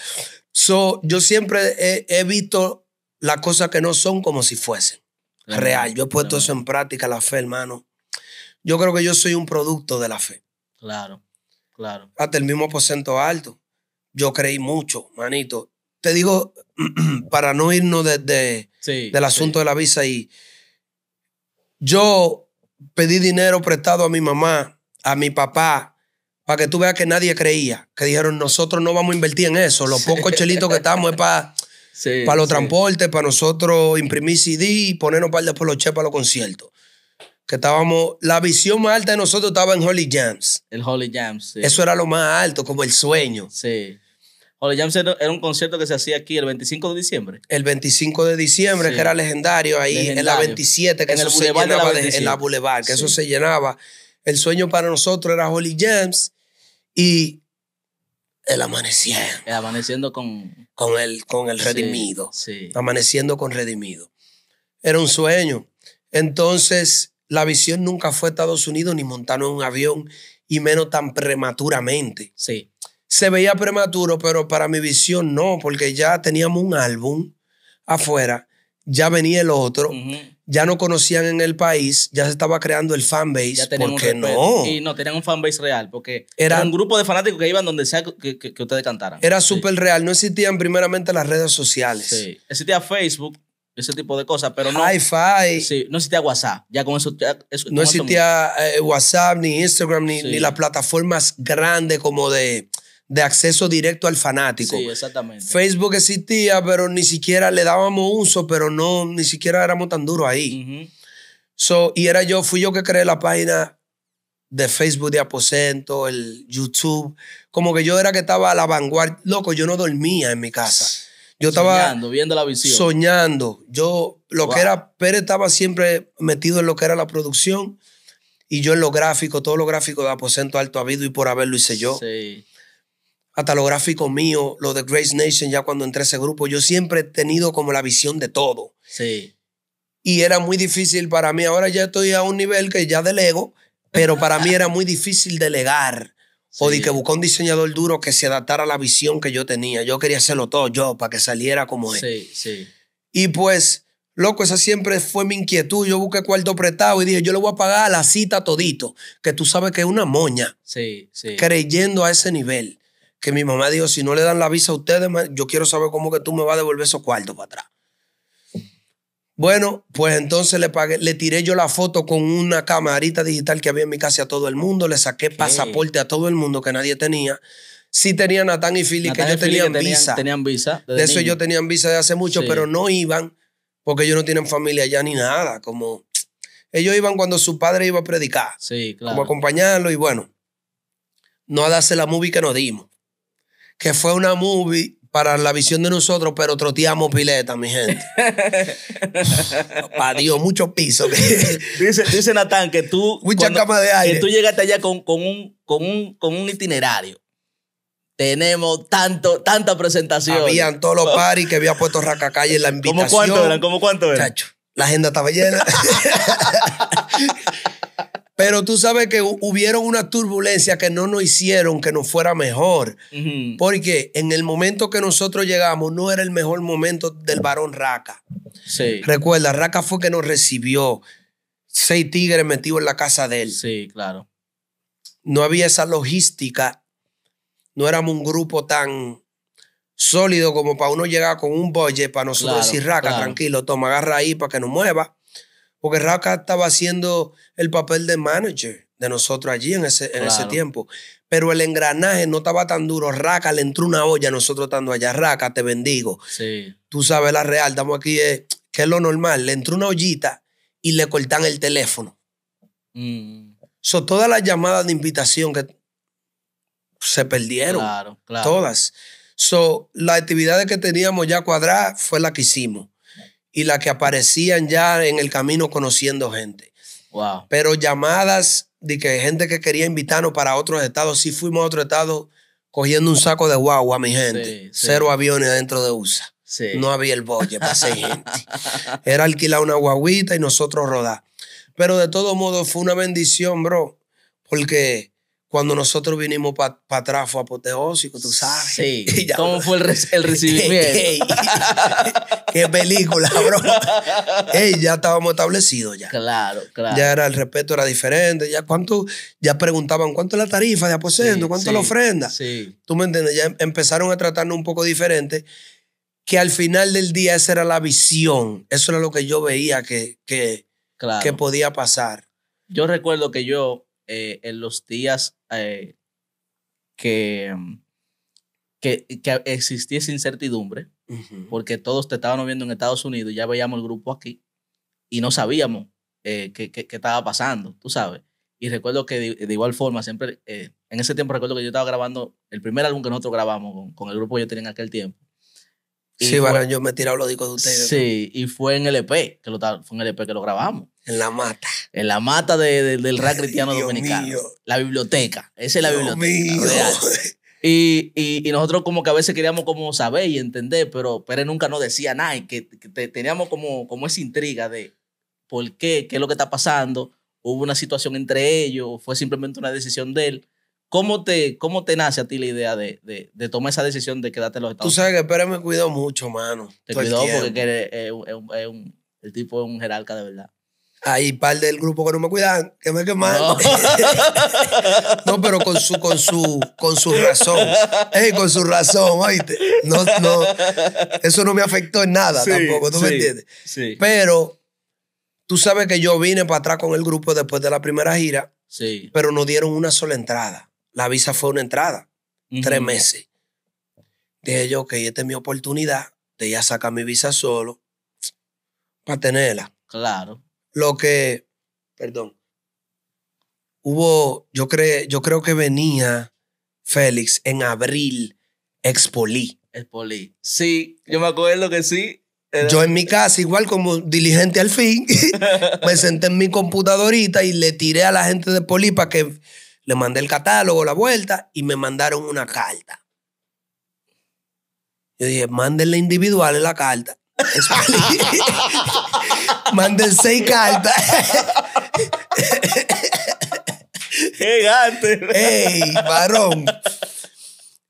So, yo siempre he, he visto las cosas que no son como si fuesen. Real. Yo he puesto claro. eso en práctica, la fe, hermano. Yo creo que yo soy un producto de la fe. Claro, claro. Hasta el mismo Aposento Alto. Yo creí mucho, manito. Te digo, para no irnos de, de, sí, del asunto sí. de la visa, y yo pedí dinero prestado a mi mamá, a mi papá, para que tú veas que nadie creía. Que dijeron, nosotros no vamos a invertir en eso. Los sí. pocos chelitos que estamos es para... Sí, para los sí. transportes, para nosotros imprimir C D y ponernos par de poloches para los conciertos. Que estábamos, la visión más alta de nosotros estaba en Holy Jams. El Holy Jams, sí. Eso era lo más alto, como el sueño. Sí. Holy Jams era, era un concierto que se hacía aquí el veinticinco de diciembre. El veinticinco de diciembre, sí. que era legendario ahí, legendario. En la veintisiete, que en eso se llenaba, de la veintisiete. En la Boulevard, que sí. eso se llenaba. El sueño para nosotros era Holy Jams y... El amaneciendo. El amaneciendo con... Con el, con el redimido. Sí, sí. Amaneciendo con redimido. Era un sueño. Entonces, la visión nunca fue a Estados Unidos ni montarnos en un avión, y menos tan prematuramente. Sí. se veía prematuro, pero para mi visión no, porque ya teníamos un álbum afuera, ya venía el otro, uh-huh. ya no conocían en el país, ya se estaba creando el fanbase, porque no. Y no, tenían un fanbase real, porque era, era un grupo de fanáticos que iban donde sea que, que, que ustedes cantaran. Era súper sí. real, no existían primeramente las redes sociales. Sí, existía Facebook, ese tipo de cosas, pero no... Hi-Fi. Sí, no existía WhatsApp, ya con eso... Ya, eso no existía eh, WhatsApp, ni Instagram, ni, sí. ni las plataformas grandes como de... de acceso directo al fanático. Sí, exactamente. Facebook existía, pero ni siquiera le dábamos uso, pero no, ni siquiera éramos tan duros ahí. Uh-huh. So, y era yo, fui yo que creé la página de Facebook de Aposento, el YouTube. Como que yo era que estaba a la vanguardia. Loco, yo no dormía en mi casa. Yo estaba soñando, viendo la visión. Soñando. Yo, lo wow. que era, Pérez estaba siempre metido en lo que era la producción y yo en los gráficos, todos los gráficos de Aposento Alto habido y por haberlo hice yo. Sí. Hasta lo gráfico mío, lo de Grace Nation, ya cuando entré a ese grupo, yo siempre he tenido como la visión de todo. Sí. Y era muy difícil para mí. Ahora ya estoy a un nivel que ya delego, pero para mí era muy difícil delegar. Sí. O de que buscó un diseñador duro que se adaptara a la visión que yo tenía. Yo quería hacerlo todo yo, para que saliera como él. Sí, sí. Y pues, loco, esa siempre fue mi inquietud. Yo busqué cuarto prestado y dije, yo le voy a pagar la cita todito, que tú sabes que es una moña. Sí, sí. Creyendo a ese nivel. Que mi mamá dijo, si no le dan la visa a ustedes, yo quiero saber cómo que tú me vas a devolver esos cuartos para atrás. Bueno, pues entonces le pagué, le tiré yo la foto con una camarita digital que había en mi casa a todo el mundo. Le saqué ¿Qué? pasaporte a todo el mundo que nadie tenía. Sí tenía Natán y Felipe, que ellos tenían, que tenían visa. Tenían visa de eso niño. Ellos tenían visa de hace mucho, sí. pero no iban porque ellos no tienen familia allá ni nada. Como ellos iban cuando su padre iba a predicar. Sí, claro. Como acompañarlo y bueno, no a darse la movie que nos dimos. Que fue una movie para la visión de nosotros, pero troteamos pileta, mi gente. Pa' Dios, muchos pisos. dice dice Natán que tú... Mucha cama de aire. Que tú llegaste allá con, con, un, con, un, con un itinerario. Tenemos tanto, tanta presentación. Habían todos los paris que había puesto Racacalla en la invitación. ¿Cómo cuánto eran? ¿Cómo cuánto eran? Chacho, la agenda estaba llena. Pero tú sabes que hubieron una turbulencia que no nos hicieron que nos fuera mejor. Uh-huh. Porque en el momento que nosotros llegamos no era el mejor momento del varón Raca. Sí. Recuerda, Raca fue que nos recibió. Seis tigres metidos en la casa de él. Sí, claro. No había esa logística. No éramos un grupo tan sólido como para uno llegar con un budget para nosotros claro, decir, Raca, claro. tranquilo, toma, agarra ahí para que nos mueva. Porque Raca estaba haciendo el papel de manager de nosotros allí en ese, en claro. ese tiempo. Pero el engranaje no estaba tan duro. Raca le entró una olla a nosotros estando allá. Raca, te bendigo. Sí. Tú sabes la real. Estamos aquí, eh, que es lo normal. Le entró una ollita y le cortan el teléfono. Mm. So, todas las llamadas de invitación que se perdieron. Claro, claro. Todas. So, las actividades que teníamos ya cuadradas fue la que hicimos. Y las que aparecían ya en el camino conociendo gente. Wow. Pero llamadas de que gente que quería invitarnos para otros estados. Sí fuimos a otro estado cogiendo un saco de guagua, mi gente. Sí, Cero sí. aviones dentro de U S A. Sí. No había el bolle para seis gente. Era alquilar una guaguita y nosotros rodar. Pero de todo modo fue una bendición, bro. Porque... Cuando nosotros vinimos para pa atrás fue apoteósico, tú sabes. Sí. ¿Cómo fue el, re el recibimiento? Ey, ey. ¡Qué película, bro! Ey, ya estábamos establecidos ya. Claro, claro. Ya era el respeto era diferente. Ya cuánto, ya preguntaban cuánto es la tarifa de Aposento, sí, cuánto sí, es la ofrenda. Sí. Tú me entiendes, ya empezaron a tratarnos un poco diferente. Que al final del día esa era la visión. Eso era lo que yo veía que, que, claro. que podía pasar. Yo recuerdo que yo... Eh, en los días eh, que, que, que existía esa incertidumbre, uh-huh. porque todos te estaban viendo en Estados Unidos, ya veíamos el grupo aquí y no sabíamos eh, qué, qué, qué estaba pasando, tú sabes. Y recuerdo que de, de igual forma, siempre, eh, en ese tiempo recuerdo que yo estaba grabando el primer álbum que nosotros grabamos con, con el grupo que yo tenía en aquel tiempo. Y sí, fue, bueno, yo me he tirado los discos de ustedes. Sí, ¿no? Y fue en el E P, que lo, fue en el E P que lo grabamos. En la mata. En la mata de, de, del rap cristiano Dios dominicano. Mío. La biblioteca. Esa es la Dios biblioteca. Real. Y, y, y nosotros como que a veces queríamos como saber y entender, pero Pérez nunca nos decía nada. Y que, que te, teníamos como, como esa intriga de por qué, qué es lo que está pasando. Hubo una situación entre ellos, fue simplemente una decisión de él. ¿Cómo te, cómo te nace a ti la idea de, de, de tomar esa decisión de quedarte en los Estados Unidos? Tú sabes que Pérez me cuidó mucho, mano. Te cuidó porque eres, es, es, es un, el tipo es un jerarca de verdad. Hay un par del grupo que no me cuidaban, que me quemaron. No, no pero con su, con su, con su razón. Ey, con su razón, oíste. No, no, eso no me afectó en nada sí, tampoco, ¿tú sí, me entiendes? Sí. Pero tú sabes que yo vine para atrás con el grupo después de la primera gira, sí. Pero nos dieron una sola entrada. La visa fue una entrada, uh-huh. tres meses. Dije yo, ok, esta es mi oportunidad de ya sacar mi visa solo para tenerla. Claro. Lo que, perdón, hubo, yo, cre, yo creo que venía Félix en abril, Expolí. Expolí. Sí, yo me acuerdo que sí. Era... Yo en mi casa, igual como diligente al fin, me senté en mi computadorita y le tiré a la gente de Expolí para que le mandé el catálogo, la vuelta, y me mandaron una carta. Yo dije, mándenle individual en la carta. Manden seis cartas. Gigante. Ey, varón.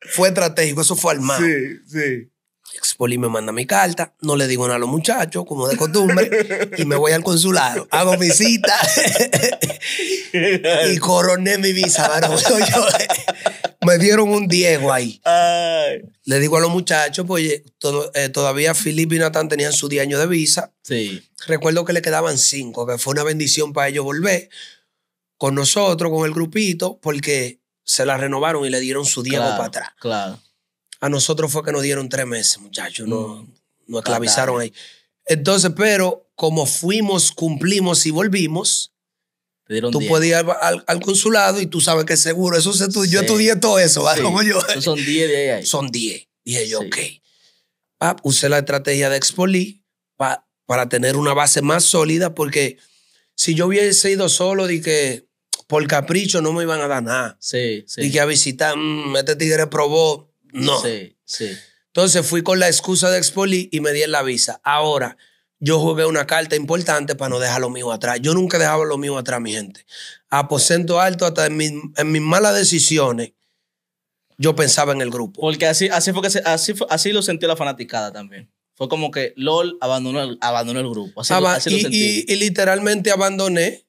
Fue estratégico, eso fue armado. Sí, sí. Expolí me manda mi carta, no le digo nada a los muchachos, como de costumbre, y me voy al consulado. Hago mi cita y coroné mi visa, varón. Me dieron un Diego ahí. Ay. Le digo a los muchachos, pues todo, eh, todavía Felipe y Natán tenían su diez años de visa. Sí. Recuerdo que le quedaban cinco, que fue una bendición para ellos volver con nosotros, con el grupito, porque se la renovaron y le dieron su Diego claro, para atrás. Claro. A nosotros fue que nos dieron tres meses, muchachos. Mm. Nos, nos esclavizaron ahí. Entonces, pero como fuimos, cumplimos y volvimos... Tú diez. Podías ir al, al, al consulado y tú sabes que seguro. Eso se, tú, sí. Yo estudié todo eso, ¿vale? Sí. Como yo. Entonces son diez de ahí. Son diez. Dije yo, sí. Ok. Pap, usé la estrategia de Expolí pa, para tener una base más sólida porque si yo hubiese ido solo, di que por capricho no me iban a dar nada. Sí, sí. Di que a visitar, mmm, este tigre probó. No. Sí, sí. Entonces fui con la excusa de Expolí y me di en la visa. Ahora... Yo jugué una carta importante para no dejar lo mío atrás. Yo nunca dejaba lo mío atrás, mi gente. Aposento alto, hasta en, mi, en mis malas decisiones, yo pensaba en el grupo. Porque así, así, fue que, así, así lo sentí la fanaticada también. Fue como que LOL abandonó el, abandonó el grupo. Así, Aba, así lo sentí. Y, y literalmente abandoné.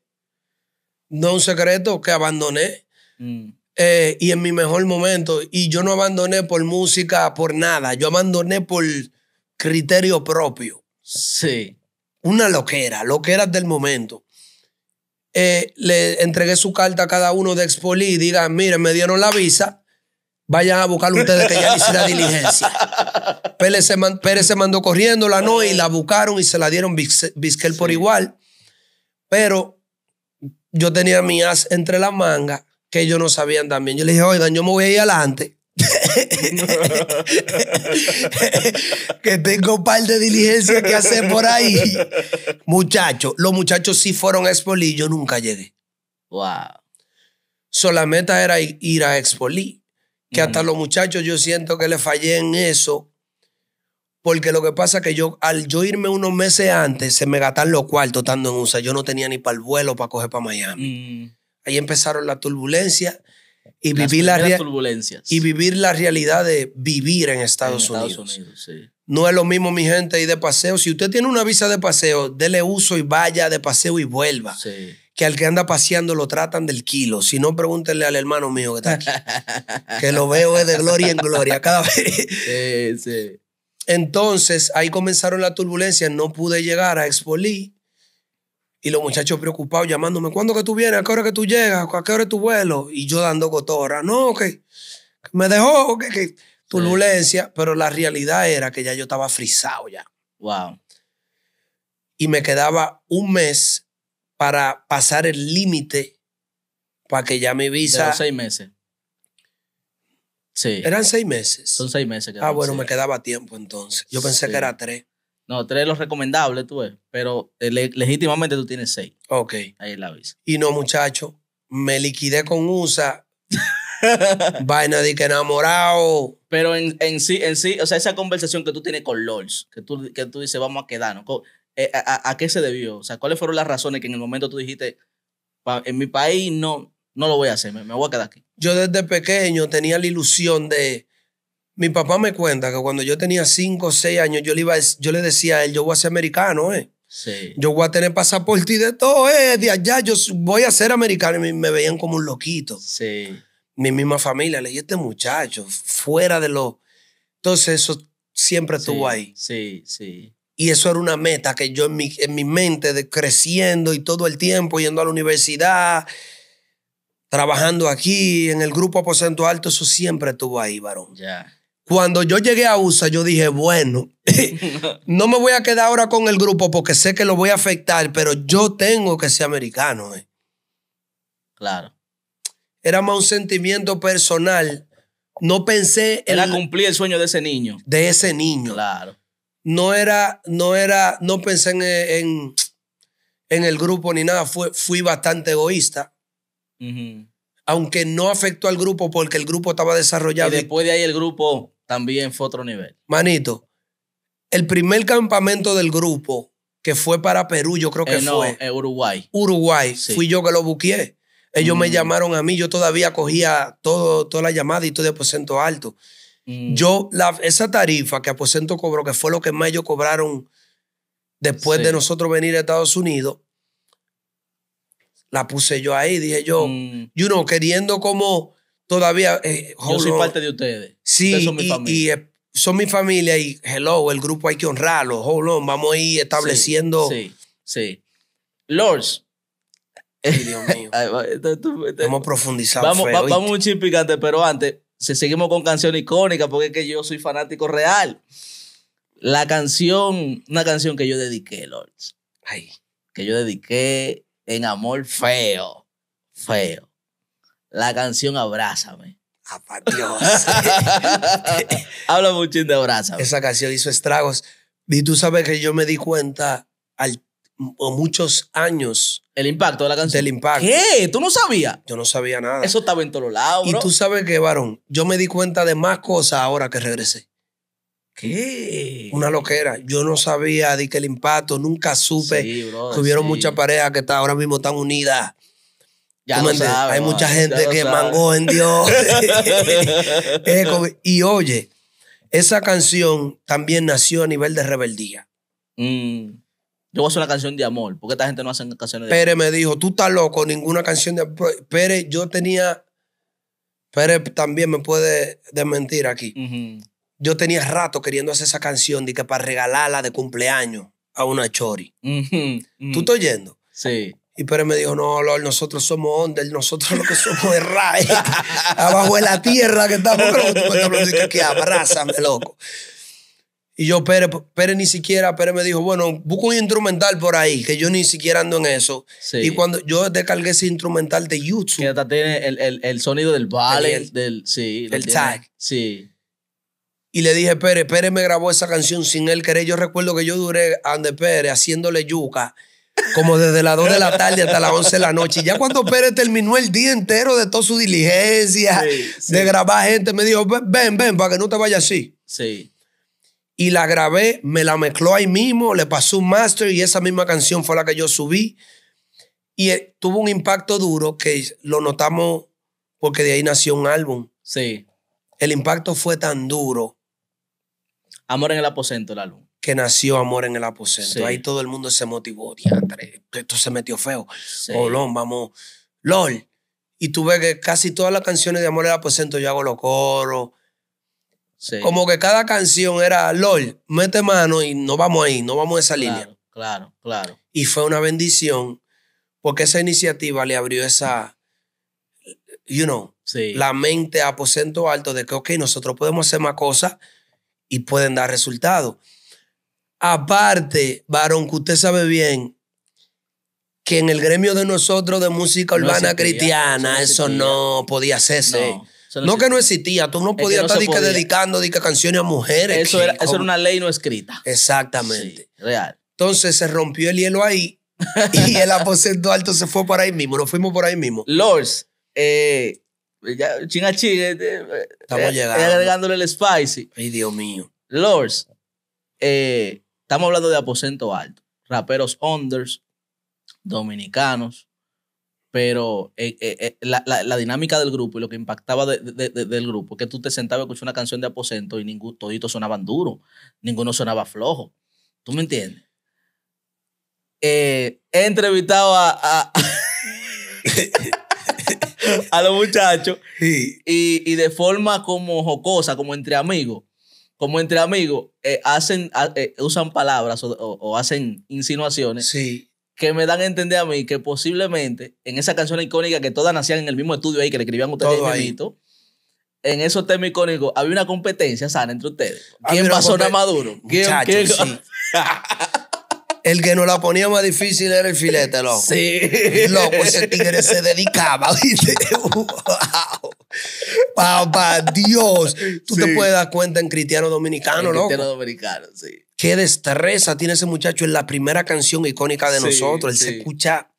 No es un secreto que abandoné. Mm. Eh, y en mi mejor momento. Y yo no abandoné por música, por nada. Yo abandoné por criterio propio. Sí. Una loquera, loqueras del momento. Eh, le entregué su carta a cada uno de Expolí y digan, miren, me dieron la visa, vayan a buscarla ustedes que ya le hice la diligencia. Pérez se, man, Pérez se mandó corriendo la no y la buscaron y se la dieron Vizquel sí. Por igual. Pero yo tenía mi as entre las mangas que ellos no sabían también. Yo le dije, oigan, yo me voy a ir adelante. Que tengo un par de diligencias que hacer por ahí. Muchachos, los muchachos sí fueron a Expolí, yo nunca llegué. Wow. So, la meta era ir a Expolí. Que mm. hasta los muchachos yo siento que les fallé en eso. Porque lo que pasa es que yo, al yo irme unos meses antes, se me gastaron los cuartos estando en U S A. Yo no tenía ni para el vuelo para coger para Miami. Mm. Ahí empezaron las turbulencias. Y vivir, la turbulencias. y vivir la realidad de vivir en Estados, en Estados Unidos. Unidos sí. No es lo mismo, mi gente, ir de paseo. Si usted tiene una visa de paseo, dele uso y vaya de paseo y vuelva. Sí. Que al que anda paseando lo tratan del kilo. Si no, pregúntenle al hermano mío que está aquí. Que lo veo es de gloria en gloria cada vez. Sí, sí. Entonces, ahí comenzaron las turbulencias. No pude llegar a Expolí. Y los muchachos preocupados llamándome, ¿cuándo que tú vienes? ¿A qué hora que tú llegas? ¿A qué hora es tu vuelo? Y yo dando cotorra. No, que me dejó, que, que turbulencia. Sí. Pero la realidad era que ya yo estaba frisado ya. Wow. Y me quedaba un mes para pasar el límite para que ya mi visa... Eran seis meses. Sí. Eran seis meses. Son seis meses. Que ah, bueno, sí. Me quedaba tiempo entonces. Yo pensé sí. que era tres. No, tres es lo recomendable, tú ves. Pero eh, le legítimamente tú tienes seis. Ok. Ahí es la visa. Y no, muchacho, me liquidé con U S A. Vaina de que enamorado. Pero en, en sí, en sí, o sea, esa conversación que tú tienes con LORS, que tú, que tú dices, vamos a quedarnos. Eh, a, a, ¿A qué se debió? O sea, ¿cuáles fueron las razones que en el momento tú dijiste, en mi país no, no lo voy a hacer, me, me voy a quedar aquí. Yo desde pequeño tenía la ilusión de... Mi papá me cuenta que cuando yo tenía cinco o seis años, yo le, iba a, yo le decía a él, yo voy a ser americano, ¿eh? Sí. Yo voy a tener pasaporte y de todo, ¿eh? De allá, yo voy a ser americano. Y me, me veían como un loquito. Sí. Mi misma familia, leí este muchacho, fuera de lo... Entonces eso siempre estuvo sí, ahí. Sí, sí. Y eso era una meta que yo en mi, en mi mente, de, creciendo y todo el tiempo, yendo a la universidad, trabajando aquí, en el grupo Aposento Alto, eso siempre estuvo ahí, varón. Ya. Cuando yo llegué a U S A, yo dije, bueno, no me voy a quedar ahora con el grupo porque sé que lo voy a afectar, pero yo tengo que ser americano. Eh. Claro. Era más un sentimiento personal. No pensé... Era en cumplir el sueño de ese niño. De ese niño. Claro. No era... No, era, no pensé en, en, en el grupo ni nada. Fui, fui bastante egoísta. Uh-huh. Aunque no afectó al grupo porque el grupo estaba desarrollado. Y después de ahí el grupo... También fue otro nivel. Manito, el primer campamento del grupo, que fue para Perú, yo creo que eh, no, fue. Eh, Uruguay. Uruguay. Sí. Fui yo que lo buqueé. Ellos mm. me llamaron a mí. Yo todavía cogía todo, toda la llamada y todo de Aposento Alto. Mm. Yo, la, esa tarifa que Aposento cobró, que fue lo que más ellos cobraron después sí. de nosotros venir a Estados Unidos, la puse yo ahí. Dije yo, mm. you know, queriendo como... Todavía... Eh, yo soy parte de ustedes. Sí, ustedes son mi y, familia. Y son mi familia y, hello, el grupo hay que honrarlo. Hold on, vamos a ir estableciendo... Sí, sí. sí. Lords. Ay, Dios mío. Vamos a profundizar. Vamos, feo, va, vamos un chip picante, pero antes, si seguimos con canción icónica, porque es que yo soy fanático real. La canción, una canción que yo dediqué, Lords. Ay, que yo dediqué en amor feo. Feo. La canción Abrázame. ¡Apa Dios! Habla mucho de Abrázame. Esa canción hizo estragos. Y tú sabes que yo me di cuenta al, a muchos años. El impacto de la canción. Del impacto. ¿Qué? ¿Tú no sabías? Yo no sabía nada. Eso estaba en todos lados, bro. Y tú sabes que, varón, yo me di cuenta de más cosas ahora que regresé. ¿Qué? Una loquera. Yo no sabía de que el impacto, nunca supe. Sí, bro. Tuvieron sí. muchas parejas que está, ahora mismo están unidas. Ya lo sabe, hay bro, mucha gente que mangó en Dios. Y oye, esa canción también nació a nivel de rebeldía. Mm. Yo voy a hacer una canción de amor, porque esta gente no hace canciones de amor. Pérez me dijo, tú estás loco, ninguna canción de amor. Pérez, yo tenía... Pérez también me puede desmentir aquí. Uh-huh. Yo tenía rato queriendo hacer esa canción de que para regalarla de cumpleaños a una chori. Uh-huh. Uh-huh. ¿Tú estás oyendo? Sí. Y Pérez me dijo, no, Lord, nosotros somos Onder, nosotros lo que somos es R A E. Abajo de la tierra que estamos. Que, que abrázame, loco. Y yo, Pérez, Pérez ni siquiera, Pérez me dijo, bueno, busca un instrumental por ahí, que yo ni siquiera ando en eso. Sí. Y cuando yo descargué ese instrumental de YouTube. Que hasta tiene el, el, el sonido del vale, el, del, sí, el tag. Sí. Y le dije, Pérez, Pérez me grabó esa canción sin él querer. Yo recuerdo que yo duré ande Pérez haciéndole yuca. Como desde las dos de la tarde hasta las once de la noche. Y ya cuando Pérez terminó el día entero de toda su diligencia, sí, sí. de grabar gente, me dijo, ven, ven, para que no te vayas así. Sí. Y la grabé, me la mezcló ahí mismo, le pasó un master y esa misma canción fue la que yo subí. Y tuvo un impacto duro que lo notamos porque de ahí nació un álbum. Sí. El impacto fue tan duro. Amor en el Aposento, el álbum. Que nació Amor en el Aposento. Sí. Ahí todo el mundo se motivó. Diantre, esto se metió feo. Sí. Olón, vamos. LOL. Y tú ves que casi todas las canciones de Amor en el Aposento yo hago los coros. Sí. Como que cada canción era LOL, mete mano y no vamos ahí, no vamos a esa claro, línea. Claro, claro. Y fue una bendición porque esa iniciativa le abrió esa, you know, sí. la mente a Aposento Alto de que, ok, nosotros podemos hacer más cosas y pueden dar resultados. Aparte, varón, que usted sabe bien que en el gremio de nosotros de música urbana no cristiana, eso no, eso no podía hacerse. No, no, no que no existía, tú no podías es que no estar podía. dedicando canciones a mujeres. Eso, que, era, eso era una ley no escrita. Exactamente. Sí, real. Entonces se rompió el hielo ahí y el Aposento Alto se fue por ahí mismo, nos fuimos por ahí mismo. Lords, eh, ya, chin a chin, eh, eh, estamos eh, llegando. Agregándole el spicy. Ay, Dios mío. Lords, eh. Estamos hablando de Aposento Alto, raperos Onders, dominicanos, pero eh, eh, la, la, la dinámica del grupo y lo que impactaba de, de, de, del grupo, que tú te sentabas a escuchar una canción de Aposento y ningún, toditos sonaban duro, ninguno sonaba flojo. ¿Tú me entiendes? Eh, he entrevistado a, a, a los muchachos sí. y, y de forma como jocosa, como entre amigos, como entre amigos, eh, hacen, eh, usan palabras o, o, o hacen insinuaciones. Sí. Que me dan a entender a mí que posiblemente en esa canción icónica que todas nacían en el mismo estudio ahí, que le escribían ustedes mismito, en esos temas icónicos había una competencia sana entre ustedes. ¿Quién va a sonar más duro? Muchachos, sí. El que nos la ponía más difícil era el filete, loco. Sí. Loco, ese tigre se dedicaba, ¿viste? Wow. Papá, Dios. Tú sí. te puedes dar cuenta en Cristiano Dominicano, loco. Cristiano Dominicano, sí. Qué destreza tiene ese muchacho en la primera canción icónica de sí, nosotros. Él sí. se escucha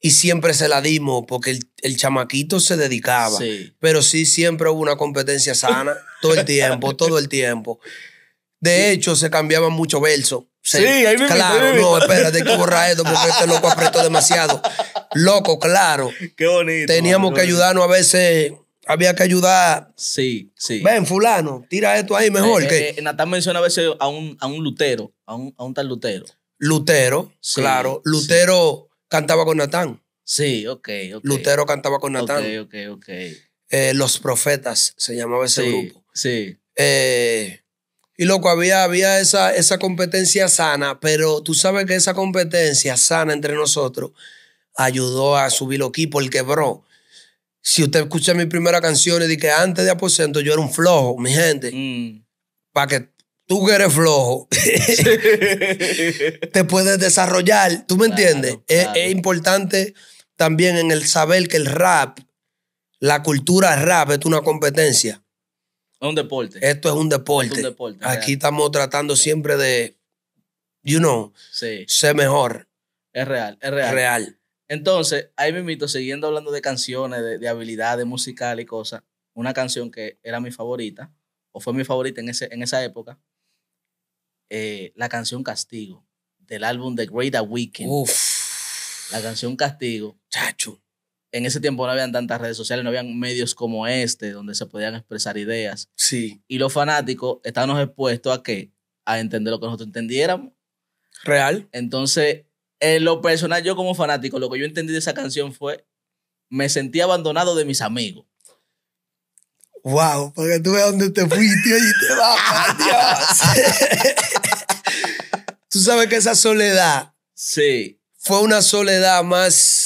y siempre se la dimos porque el, el chamaquito se dedicaba. Sí. Pero sí, siempre hubo una competencia sana todo el tiempo, todo el tiempo. De sí. hecho, se cambiaban muchos versos. Sí, ahí me Claro, me no, espérate, hay que borrar esto porque este loco apretó demasiado. Loco, claro. Qué bonito. Teníamos hombre, que ayudarnos a veces, había que ayudar. Sí, sí. Ven, fulano, tira esto ahí mejor. Eh, que... eh, Natán menciona a veces a un, a un Lutero, a un, a un tal Lutero. Lutero, sí, claro. Lutero sí. cantaba con Natán. Sí, ok, ok. Lutero cantaba con Natán. Ok, ok, ok. Eh, Los Profetas se llamaba ese sí, grupo. Sí, sí. Eh... Y loco, había, había esa, esa competencia sana, pero tú sabes que esa competencia sana entre nosotros ayudó a subir los equipos, el quebró. Si usted escucha mis primeras canciones, de que antes de Aposento yo era un flojo, mi gente. Mm. Para que tú que eres flojo, te puedes desarrollar. ¿Tú me claro, entiendes? Claro. Es, es importante también en el saber que el rap, la cultura rap, es una competencia. Es un deporte. Esto es un deporte. Es un deporte Aquí real. Estamos tratando siempre de, you know, sí. ser mejor. Es real, es real. Real. Entonces, ahí me invito, siguiendo hablando de canciones, de, de habilidades musicales y cosas, una canción que era mi favorita, o fue mi favorita en, ese, en esa época, eh, la canción Castigo, del álbum The Great Awakening. Uf. La canción Castigo. Chacho. En ese tiempo no habían tantas redes sociales, no habían medios como este donde se podían expresar ideas. Sí. Y los fanáticos estábamos expuestos a qué? A entender lo que nosotros entendiéramos. Real. Entonces, en lo personal, yo como fanático, lo que yo entendí de esa canción fue, me sentí abandonado de mis amigos. Wow, porque tú ves dónde te fuiste y te vas, Dios. Tú sabes que esa soledad sí. fue una soledad más...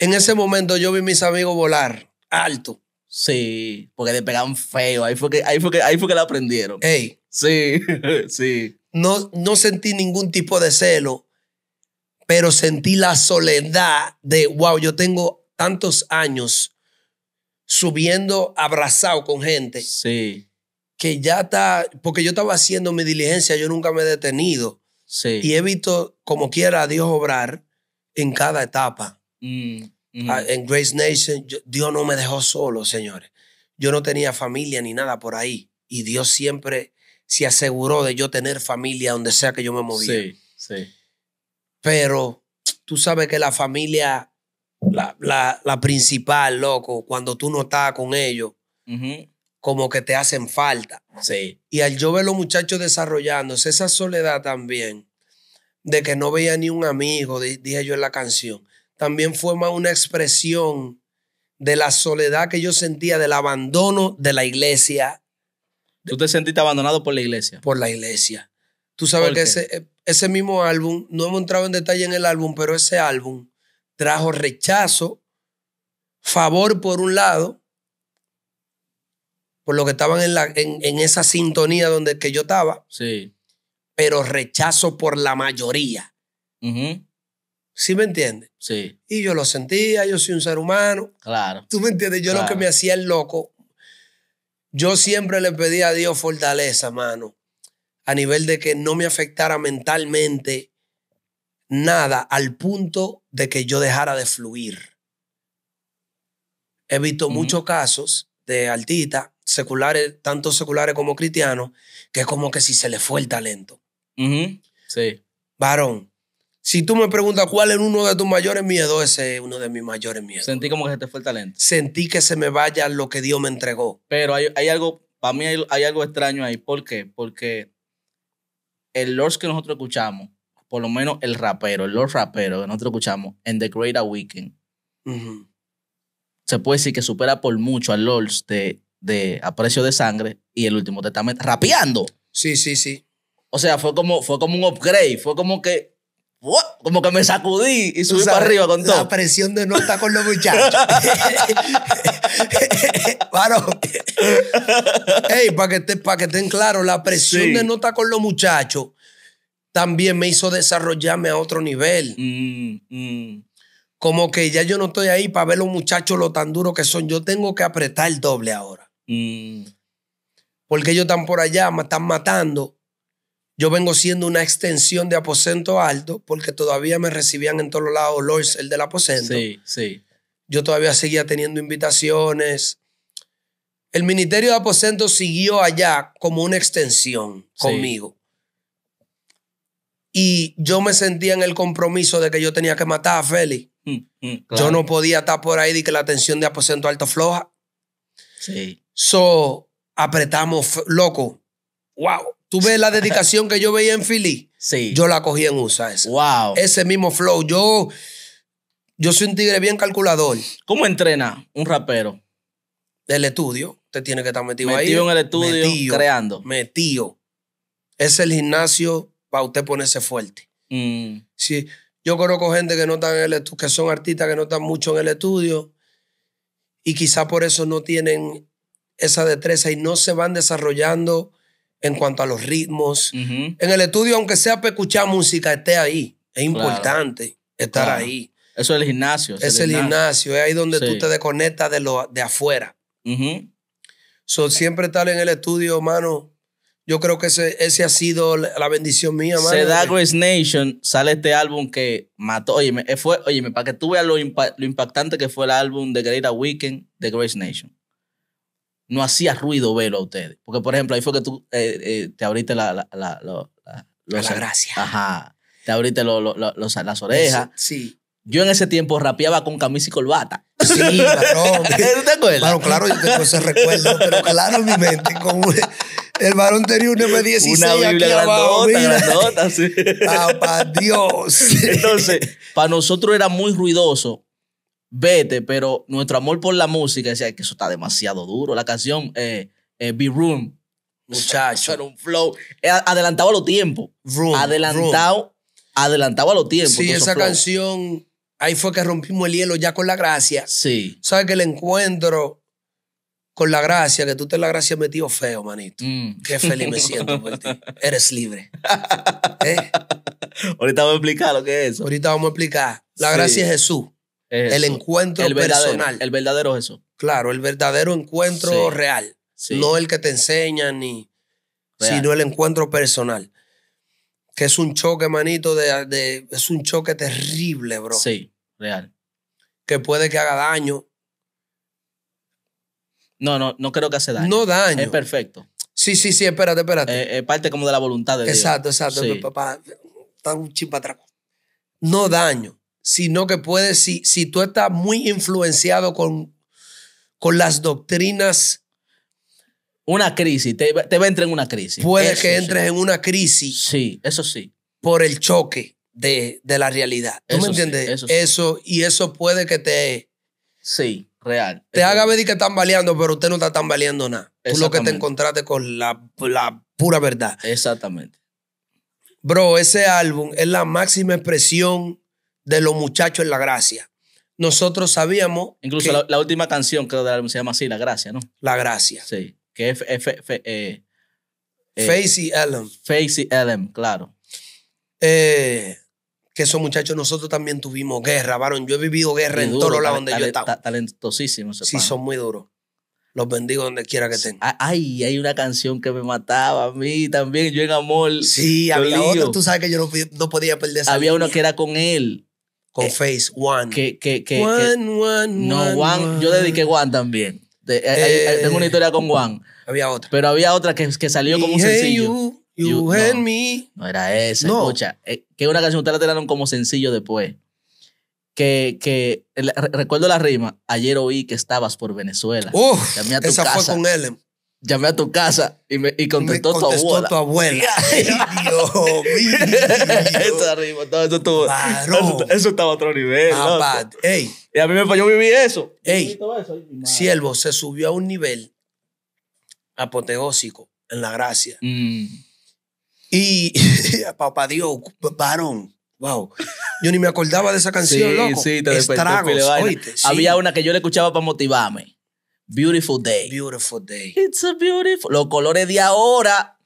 En ese momento yo vi a mis amigos volar alto. Sí, porque le pegaban feo. Ahí fue que, ahí fue que, ahí fue que la aprendieron. Ey. Sí, sí. No, no sentí ningún tipo de celo, pero sentí la soledad de, wow, yo tengo tantos años subiendo abrazado con gente. Sí. Que ya está, porque yo estaba haciendo mi diligencia, yo nunca me he detenido. Sí. Y he visto, como quiera, a Dios obrar en cada etapa. Mm, mm. En Grace Nation, yo, Dios no me dejó solo, señores. Yo no tenía familia ni nada por ahí. Y Dios siempre se aseguró de yo tener familia donde sea que yo me movía. Sí, sí. Pero tú sabes que la familia, la, la, la principal, loco, cuando tú no estás con ellos, uh-huh. como que te hacen falta. Sí. Y al yo ver a los muchachos desarrollándose, esa soledad también, de que no veía ni un amigo, de, dije yo en la canción. También fue más una expresión de la soledad que yo sentía, del abandono de la iglesia. ¿Tú te sentiste abandonado por la iglesia? Por la iglesia. Tú sabes que ese, ese mismo álbum, no hemos entrado en detalle en el álbum, pero ese álbum trajo rechazo, favor por un lado, por lo que estaban en, la, en, en esa sintonía donde que yo estaba, sí. pero rechazo por la mayoría. Uh-huh. ¿Sí me entiendes? Sí. Y yo lo sentía, yo soy un ser humano. Claro. ¿Tú me entiendes? Yo claro. lo que me hacía el loco, yo siempre le pedía a Dios fortaleza, mano, a nivel de que no me afectara mentalmente nada al punto de que yo dejara de fluir. He visto uh-huh. muchos casos de artistas, seculares, tanto seculares como cristianos, que es como que si se les fue el talento. Uh-huh. Sí. Varón. Si tú me preguntas cuál es uno de tus mayores miedos, ese es uno de mis mayores miedos. Sentí como que se te fue el talento. Sentí que se me vaya lo que Dios me entregó. Pero hay, hay algo, para mí hay, hay algo extraño ahí. ¿Por qué? Porque el Lord que nosotros escuchamos, por lo menos el rapero, el Lord rapero que nosotros escuchamos en The Great Awakening, uh-huh, se puede decir que supera por mucho al Lords de, de A Precio de Sangre y El Último Testamento, rapeando. Sí, sí, sí. O sea, fue como, fue como un upgrade, fue como que... Como que me sacudí y subí, o sea, para arriba con todo. La presión de no estar con los muchachos. Bueno, hey, para que estén pa claros, la presión, sí, de no estar con los muchachos también me hizo desarrollarme a otro nivel. Mm, mm. Como que ya yo no estoy ahí para ver los muchachos lo tan duros que son. Yo tengo que apretar el doble ahora. Mm. Porque ellos están por allá, me están matando. Yo vengo siendo una extensión de Aposento Alto porque todavía me recibían en todos lados Lords, el del Aposento. Sí, sí. Yo todavía seguía teniendo invitaciones. El ministerio de Aposento siguió allá como una extensión conmigo. Sí. Y yo me sentía en el compromiso de que yo tenía que matar a Félix. Mm, mm, claro. Yo no podía estar por ahí de que la atención de Aposento Alto floja. Sí. So, apretamos, loco. ¡Wow! Tú ves la dedicación que yo veía en Philly. Sí. Yo la cogí en U S A. Esa. Wow. Ese mismo flow. Yo, yo soy un tigre bien calculador. ¿Cómo entrena un rapero? Del estudio. Usted tiene que estar metido, metido ahí. Metido en el estudio, metido, creando. Metido. Es el gimnasio para usted ponerse fuerte. Mm. Sí. Yo conozco gente que no están en el estudio, que son artistas que no están mucho en el estudio y quizá por eso no tienen esa destreza y no se van desarrollando en cuanto a los ritmos. Uh-huh. En el estudio, aunque sea para escuchar música, esté ahí. Es importante, claro, estar, claro, ahí. Eso es el gimnasio. Es, es el gimnasio. gimnasio. Es ahí donde, sí, tú te desconectas de, lo, de afuera. Uh-huh. So, siempre estar en el estudio, mano. Yo creo que ese, ese ha sido la bendición mía, mano. Se da Grace Nation. Sale este álbum que mató. Oye, fue, oye, para que tú veas lo, impa lo impactante que fue el álbum de Great Awakening de Grace Nation. No hacía ruido verlo a ustedes. Porque, por ejemplo, ahí fue que tú eh, eh, te abriste la... la, la, la, la, los, la gracia. Ajá. Te abriste lo, lo, lo, los, las orejas. Eso, sí. Yo en ese tiempo rapeaba con camisa y corbata. Sí, claro. ¿Tú te acuerdas? Claro, claro, yo tengo ese recuerdo, pero claro en mi mente. Con un, el varón tenía un eme dieciséis. Una Biblia aquí abajo, grandota, grandota, sí. ¡Papá Dios! Entonces, para nosotros era muy ruidoso. Vete, pero nuestro amor por la música decía que eso está demasiado duro. La canción eh, eh, Be Room, muchacho, era un flow. Adelantaba los tiempos. Room, adelantado, room. adelantaba los tiempos. Sí, esa flow. canción, ahí fue que rompimos el hielo ya con la gracia. Sí. ¿Sabes que el encuentro con la gracia, que tú te la gracia metido feo, manito? Mm. Qué feliz me siento por ti. Eres libre. ¿Eh? Ahorita vamos a explicar lo que es eso. Ahorita vamos a explicar. La sí. gracia es Jesús. Eso. El encuentro el personal. El verdadero Jesús. Claro, el verdadero encuentro sí. real. Sí. No el que te enseñan, ni, sino el encuentro personal. Que es un choque, manito, de, de, es un choque terrible, bro. Sí, real. Que puede que haga daño. No, no, no creo que hace daño. No daño. Es perfecto. Sí, sí, sí, espérate, espérate. Es eh, eh, parte como de la voluntad de Dios. Exacto, exacto. Sí. Papá, está un chip atrás. No daño. Sino que puedes, si, si tú estás muy influenciado con, con las doctrinas. Una crisis, te, te va a entrar en una crisis. Puede eso que entres sí. en una crisis. Sí, eso sí. Por el choque de, de la realidad. ¿Tú eso me entiendes? Sí, eso, eso sí. Y eso puede que te... Sí, real. Te eso. haga ver que están tambaleando, pero usted no está tambaleando nada. Tú lo que te encontraste con la, la pura verdad. Exactamente. Bro, ese álbum es la máxima expresión de los muchachos en la gracia. Nosotros sabíamos. Incluso la, la última canción, creo, del álbum se llama así, La Gracia, ¿no? La Gracia. Sí. Que es eh, eh, Facey Elm. Facey Elm, claro. Eh, que esos muchachos, nosotros también tuvimos guerra, varón. Yo he vivido guerra muy en todos los lados donde yo he estado. Talentosísimos. Sí, pana. Son muy duros. Los bendigo donde quiera que estén. Ay, hay una canción que me mataba a mí también. Yo en amor. Sí, había otra. Tú sabes que yo no, no podía perder esa. Había uno que era con él. Con eh, Face One. Que, que, que, one, que, one, no, one, one. Yo dediqué One también. De, eh, hay, hay, tengo una historia con One. Había otra. Pero había otra que, que salió como un sencillo. You, You, you and no, me. No era esa. No. Escucha, eh, que una canción, ustedes la tiraron como sencillo después. Que, que el, re, recuerdo la rima. Ayer oí que estabas por Venezuela. Uf, llamé a tu esa casa. Fue con Ellen. Llamé a tu casa y, me, y contestó, me contestó tu abuela. tu abuela. Ay, Dios mío. Esa rima, todo eso estuvo. Eso, eso estaba a otro nivel. ¿No? Ey. Y a mí me falló vivir eso. Ey. Siervo se subió a un nivel apoteósico en la gracia. Mm. Y papá Dios, varón, wow. Yo ni me acordaba de esa canción, sí, loco. Sí, te Estragos, oíste. Sí. Había una que yo le escuchaba para motivarme. Beautiful Day. Beautiful Day. It's a beautiful... Los colores de ahora,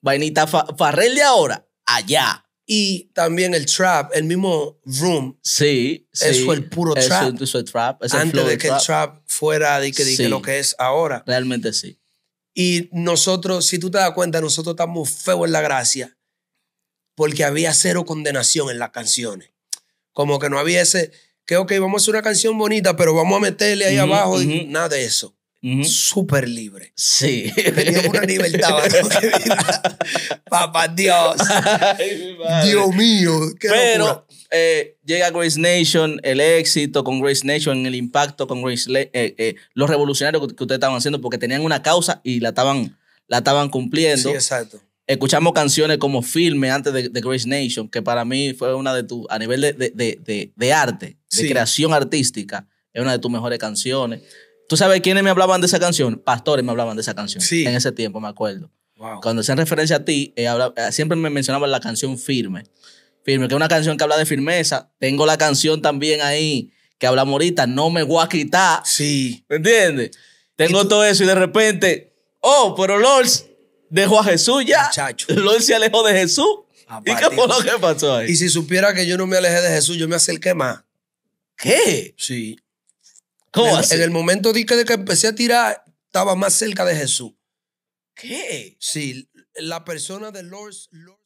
vainita fa, farrel de ahora, allá. Y también el trap, el mismo Room. Sí, sí. Eso es el puro eso, trap. Eso es trap. Es Antes el de que trap. el trap fuera de que, de sí. que lo que es ahora. Realmente sí. Y nosotros, si tú te das cuenta, nosotros estamos feos en la gracia porque había cero condenación en las canciones. Como que no había ese, que ok, vamos a hacer una canción bonita, pero vamos a meterle ahí uh-huh, abajo. Uh-huh. Y nada de eso. Uh-huh. Súper libre. Sí. Teníamos una libertad. Papá Dios. Ay, Dios mío. Qué pero eh, llega Grace Nation, el éxito con Grace Nation, el impacto con Grace eh, eh, los revolucionarios que, que ustedes estaban haciendo porque tenían una causa y la estaban, la estaban cumpliendo. Sí, exacto. Escuchamos canciones como Filme antes de, de Grace Nation, que para mí fue una de tus, a nivel de, de, de, de, de arte, sí. de creación artística, es una de tus mejores canciones. ¿Tú sabes quiénes me hablaban de esa canción? Pastores me hablaban de esa canción. Sí. En ese tiempo, me acuerdo. Wow. Cuando hacían referencia a ti, eh, hablaba, eh, siempre me mencionaban la canción Firme. Firme, que es una canción que habla de firmeza. Tengo la canción también ahí, que hablamos ahorita, No me voy a quitar. Sí. ¿Me entiendes? Tengo todo eso y de repente, oh, pero Lors dejó a Jesús ya. Muchacho. Lors se alejó de Jesús. Papá, ¿y qué fue lo que pasó ahí? Y si supiera que yo no me alejé de Jesús, yo me acerqué más. ¿Qué? Sí. ¿Cómo así? En el momento de que, de que empecé a tirar, estaba más cerca de Jesús. ¿Qué? Sí, la persona de Lors... Lors